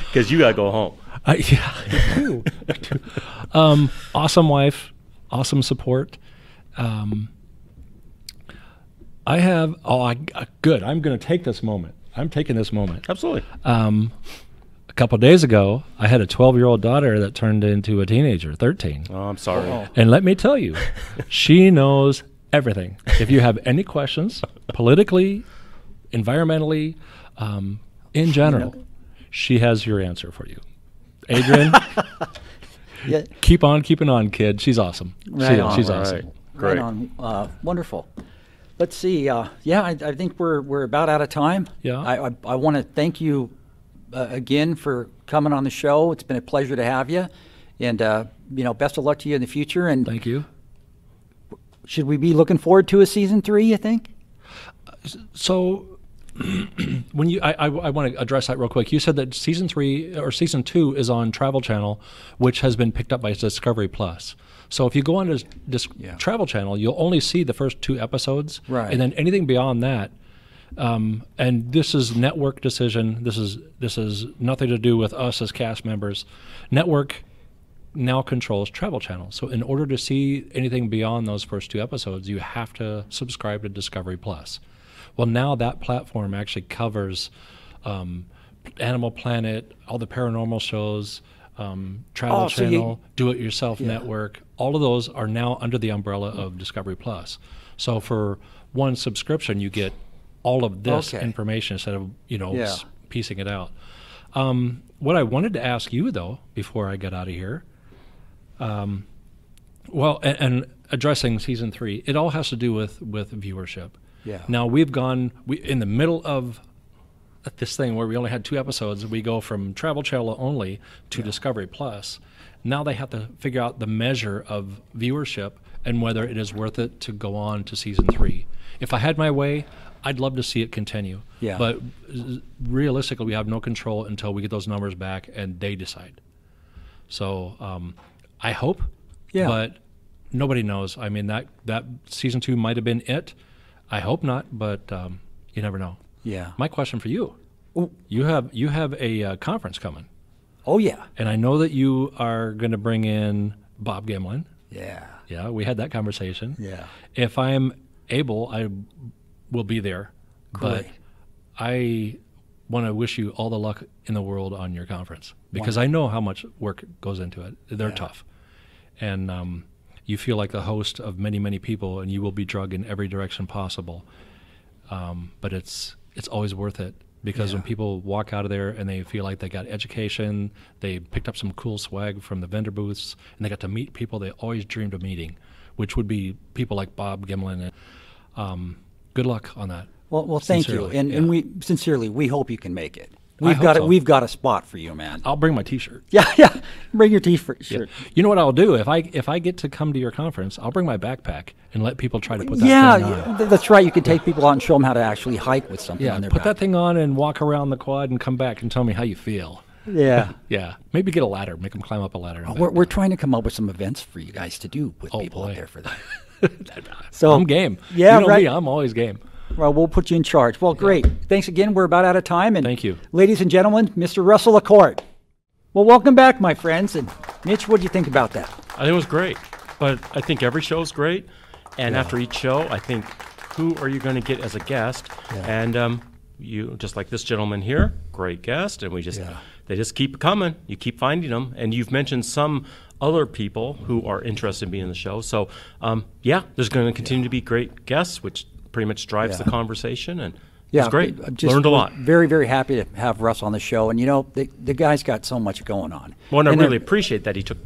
Because you got to go home. I, yeah, I do. I do. Um, awesome wife, awesome support. Um, I have, oh, I, uh, good. I'm going to take this moment. I'm taking this moment. Absolutely. Um, A couple of days ago, I had a twelve-year-old daughter that turned into a teenager, thirteen. Oh, I'm sorry. Oh. And let me tell you, she knows everything. If you have any questions, politically, environmentally, um, in general, you know. She has your answer for you. Adrian, yeah. keep on keeping on, kid. She's awesome. Right she, on, she's right. awesome. Great. Right on. Uh, wonderful. Let's see. Uh, yeah, I, I think we're we're about out of time. Yeah. I I, I want to thank you. Uh, again for coming on the show. It's been a pleasure to have you, and uh, you know, best of luck to you in the future. And thank you. Should we be looking forward to a season three, you think? Uh, so when you, I, I, I want to address that real quick. You said that season three or season two is on Travel Channel, which has been picked up by Discovery Plus. So if you go on to Dis yeah. Travel Channel, you'll only see the first two episodes, right? And then anything beyond that. Um, and this is network decision. This is this is nothing to do with us as cast members. Network now controls Travel Channel. So in order to see anything beyond those first two episodes, you have to subscribe to Discovery Plus. Well, now that platform actually covers um, Animal Planet, all the paranormal shows, um, Travel oh, Channel, so you, Do-It-Yourself yeah. Network. All of those are now under the umbrella mm-hmm. of Discovery Plus. So for one subscription, you get all of this okay. information instead of, you know, yeah. piecing it out. Um, what I wanted to ask you, though, before I got out of here, um, well, and, and addressing season three, it all has to do with, with viewership. Yeah. Now, we've gone we, in the middle of this thing where we only had two episodes. We go from Travel Channel only to yeah. Discovery Plus. Now they have to figure out the measure of viewership and whether it is worth it to go on to season three. If I had my way, I'd love to see it continue, yeah. but realistically, we have no control until we get those numbers back and they decide. So um, I hope, yeah. but nobody knows. I mean, that that season two might have been it. I hope not, but um, you never know. Yeah. My question for you: Ooh. you have you have a uh, conference coming. Oh yeah. And I know that you are going to bring in Bob Gimlin. Yeah. Yeah. We had that conversation. Yeah. If I'm able, I will be there. Great. But I want to wish you all the luck in the world on your conference, because Wonderful. I know how much work goes into it. They're yeah. tough. And um, you feel like the host of many, many people, and you will be drugged in every direction possible. Um, but it's it's always worth it, because yeah. when people walk out of there and they feel like they got education, they picked up some cool swag from the vendor booths, and they got to meet people they always dreamed of meeting, which would be people like Bob Gimlin. And, um, good luck on that. Well, well, thank sincerely. you, and, yeah. and we sincerely we hope you can make it. We've I got so. a, We've got a spot for you, man. I'll bring my T-shirt. Yeah, yeah. Bring your T-shirt. Yeah. You know what I'll do if I if I get to come to your conference, I'll bring my backpack and let people try to put that yeah, thing on. Yeah, that's right. You can take people out and show them how to actually hike with something. Yeah, on their put backpack. that thing on and walk around the quad and come back and tell me how you feel. Yeah, yeah. Maybe get a ladder. Make them climb up a ladder. Oh, we're we're trying to come up with some events for you guys to do with oh, people boy. out there for that. So I'm game. Yeah, you know right. me, I'm always game. Well, we'll put you in charge. Well, great. Yeah. Thanks again. We're about out of time. And thank you. Ladies and gentlemen, Mister Russell Acord. Well, welcome back, my friends. And Mitch, what do you think about that? I think it was great. But I think every show is great. And yeah. after each show, I think, who are you going to get as a guest? Yeah. And um, you, just like this gentleman here, great guest. And we just, yeah. they just keep coming. You keep finding them. And you've mentioned some other people who are interested in being in the show. So, um, yeah, there's going to continue yeah. to be great guests, which pretty much drives yeah. the conversation, and yeah, it's great. Just learned a lot. Very, very happy to have Russ on the show, and you know, the, the guy's got so much going on. Well, and, and I really appreciate that he took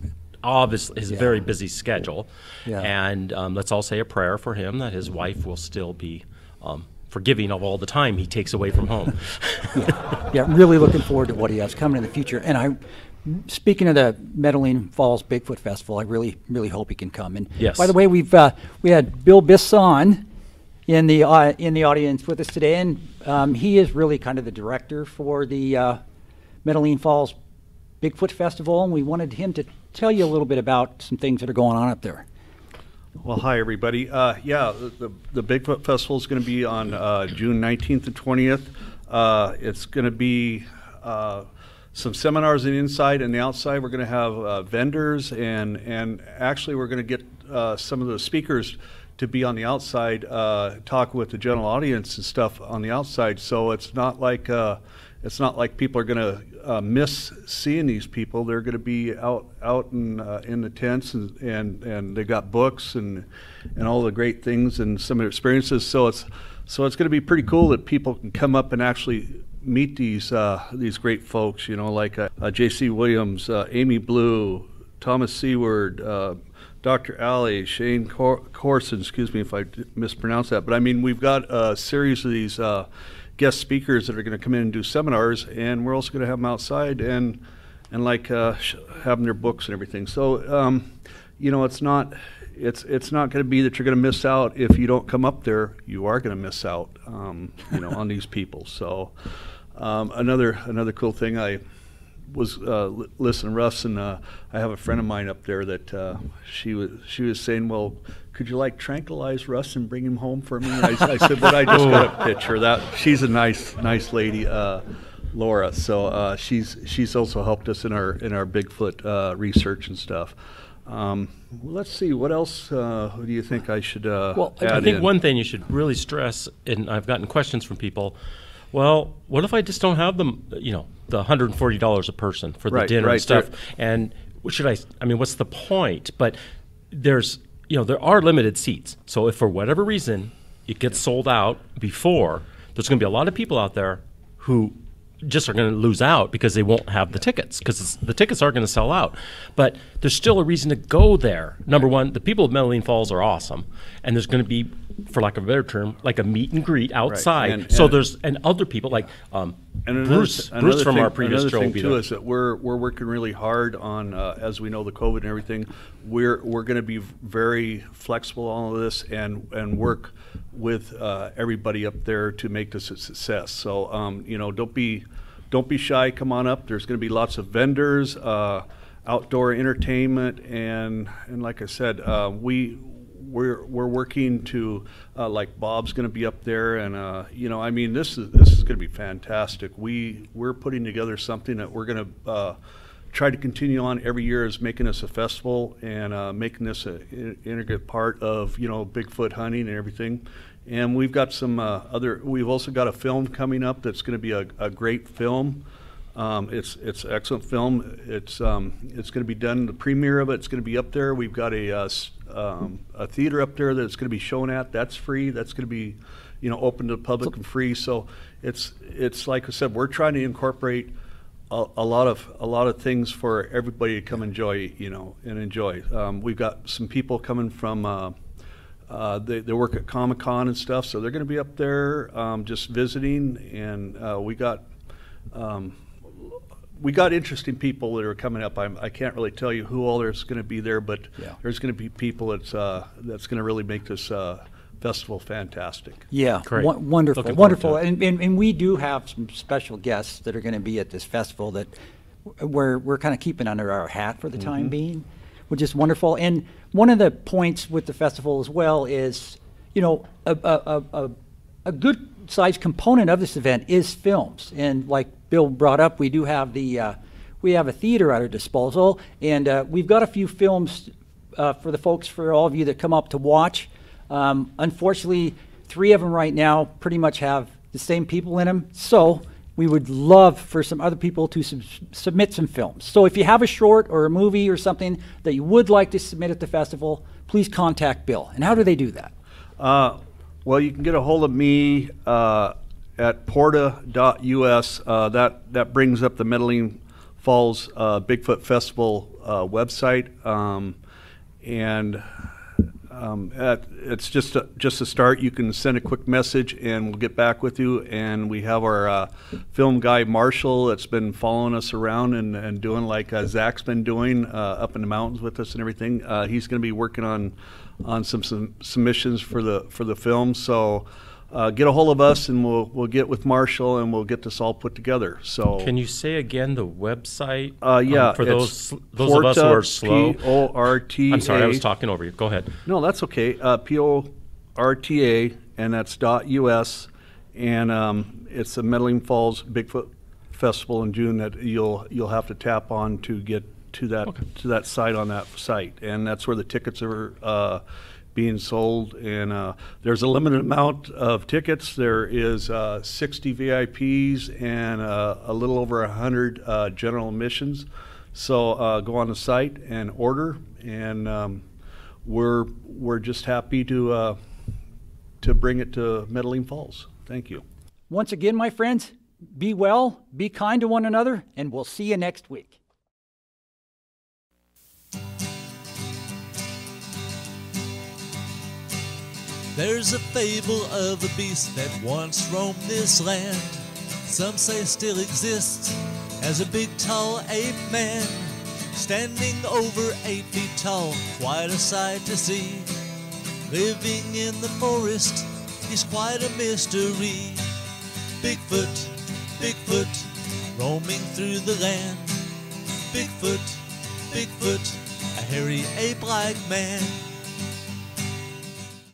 obviously his yeah. very busy schedule, yeah. and um, let's all say a prayer for him that his wife will still be um, forgiving of all the time he takes away from home. yeah. yeah, really looking forward to what he has coming in the future, and I. Speaking of the Medellin Falls Bigfoot Festival, I really, really hope he can come. And yes. by the way, we've uh, we had Bill Bisson in the uh, in the audience with us today, and um, he is really kind of the director for the uh, Medellin Falls Bigfoot Festival, and we wanted him to tell you a little bit about some things that are going on up there. Well, hi everybody. Uh, yeah, the, the, the Bigfoot Festival is going to be on uh, June nineteenth and twentieth. Uh, it's going to be uh, some seminars on the inside and the outside. We're going to have uh, vendors, and and actually we're going to get uh, some of the speakers to be on the outside, uh, talk with the general audience and stuff on the outside. So it's not like uh, it's not like people are gonna uh, miss seeing these people. They're gonna be out out in uh, in the tents, and, and and they've got books and and all the great things and some of their experiences. So it's so it's gonna be pretty cool that people can come up and actually meet these uh, these great folks. You know, like uh, uh, J C Williams, uh, Amy Blue, Thomas Seward, uh, Doctor Alley, Shane Cor Corson, excuse me if I mispronounce that, but I mean, we've got a series of these uh, guest speakers that are going to come in and do seminars, and we're also going to have them outside and and like uh, sh having their books and everything. So um, you know, it's not it's it's not going to be that you're going to miss out if you don't come up there. You are going to miss out, um, you know, on these people. So um, another another cool thing I. was uh, listening, Russ, and uh, I have a friend of mine up there that uh, she was she was saying, well, could you like tranquilize Russ and bring him home for me? And I, I said, but I just got a picture that she's a nice nice lady, uh, Laura. So uh, she's she's also helped us in our in our Bigfoot uh, research and stuff. Um, well, let's see, what else uh, do you think I should uh, well, add I think in? One thing you should really stress, and I've gotten questions from people. Well, what if I just don't have them, you know, the one hundred forty dollars a person for the right, dinner right, and stuff? Right. And should I, I mean, what's the point? But there's, you know, there are limited seats. So if for whatever reason it gets sold out before, there's going to be a lot of people out there who just are going to lose out because they won't have the tickets, because the tickets are going to sell out. But there's still a reason to go there. Number one, the people of Medellin Falls are awesome, and there's going to be, for lack of a better term, like a meet and greet outside. Right. And, so and there's and other people like um, and another, Bruce, another Bruce from thing, our previous show. Another thing too there. is that we're we're working really hard on uh, as we know the COVID and everything. We're we're going to be very flexible on all of this and and work with uh, everybody up there to make this a success. So um, you know, don't be don't be shy. Come on up. There's going to be lots of vendors. Uh, outdoor entertainment, and and like I said, uh, we we're we're working to uh, like Bob's going to be up there, and uh, you know, I mean, this is this is going to be fantastic. We we're putting together something that we're going to uh, try to continue on every year, is making this a festival and uh, making this an integral part of, you know, Bigfoot hunting and everything. And we've got some uh, other. We've also got a film coming up that's going to be a, a great film. Um, it's it's an excellent film. It's um, it's going to be done. The premiere of it, it's going to be up there. We've got a uh, um, a theater up there that's going to be shown at. That's free. That's going to be, you know, open to the public and free. So it's it's like I said, we're trying to incorporate a, a lot of a lot of things for everybody to come enjoy. You know, and enjoy. Um, we've got some people coming from. Uh, Uh, they, they work at Comic-Con and stuff, so they're going to be up there um, just visiting, and uh, we got um, we got interesting people that are coming up. I'm, I can't really tell you who all there's going to be there, but yeah. There's going to be people that's uh, that's going to really make this uh, festival fantastic. Yeah, great, wonderful, looking wonderful, and, and and we do have some special guests that are going to be at this festival that we're we're kind of keeping under our hat for the mm-hmm. time being. Which is wonderful. And one of the points with the festival as well is, you know, a, a, a, a good sized component of this event is films. And like Bill brought up, we do have the, uh, we have a theater at our disposal, and uh, we've got a few films uh, for the folks, for all of you that come up to watch. Um, unfortunately, three of them right now pretty much have the same people in them. So we would love for some other people to sub submit some films. So if you have a short or a movie or something that you would like to submit at the festival, please contact Bill. And how do they do that? Uh, well, you can get a hold of me uh, at porta dot U S. Uh, that, that brings up the Medellin Falls uh, Bigfoot Festival uh, website. Um, and um, at, it's just a, just a start. You can send a quick message and we'll get back with you. And we have our uh, film guy Marshall that's been following us around and, and doing like uh, Zach's been doing uh, up in the mountains with us and everything. Uh, he's going to be working on on some, some submissions for the for the film. So uh, get a hold of us and we'll we'll get with Marshall and we'll get this all put together. So can you say again the website? Uh, yeah, um, for those those of us who are slow. P O R T A. I'm sorry, I was talking over you. Go ahead. No, that's okay. Uh, P O R T A, and that's dot U S, and um, it's the Medellin Falls Bigfoot Festival in June that you'll you'll have to tap on to get to that okay. to that site on that site, and that's where the tickets are. Uh, being sold, and uh, there's a limited amount of tickets. There is uh, sixty V I Ps and uh, a little over one hundred uh, general admissions. So uh, go on the site and order, and um, we're we're just happy to uh, to bring it to Medellin Falls. Thank you. Once again, my friends, be well, be kind to one another, and we'll see you next week. There's a fable of a beast that once roamed this land. Some say still exists as a big tall ape man, standing over eight feet tall, quite a sight to see. Living in the forest, he's quite a mystery. Bigfoot, Bigfoot, roaming through the land. Bigfoot, Bigfoot, a hairy ape-like man.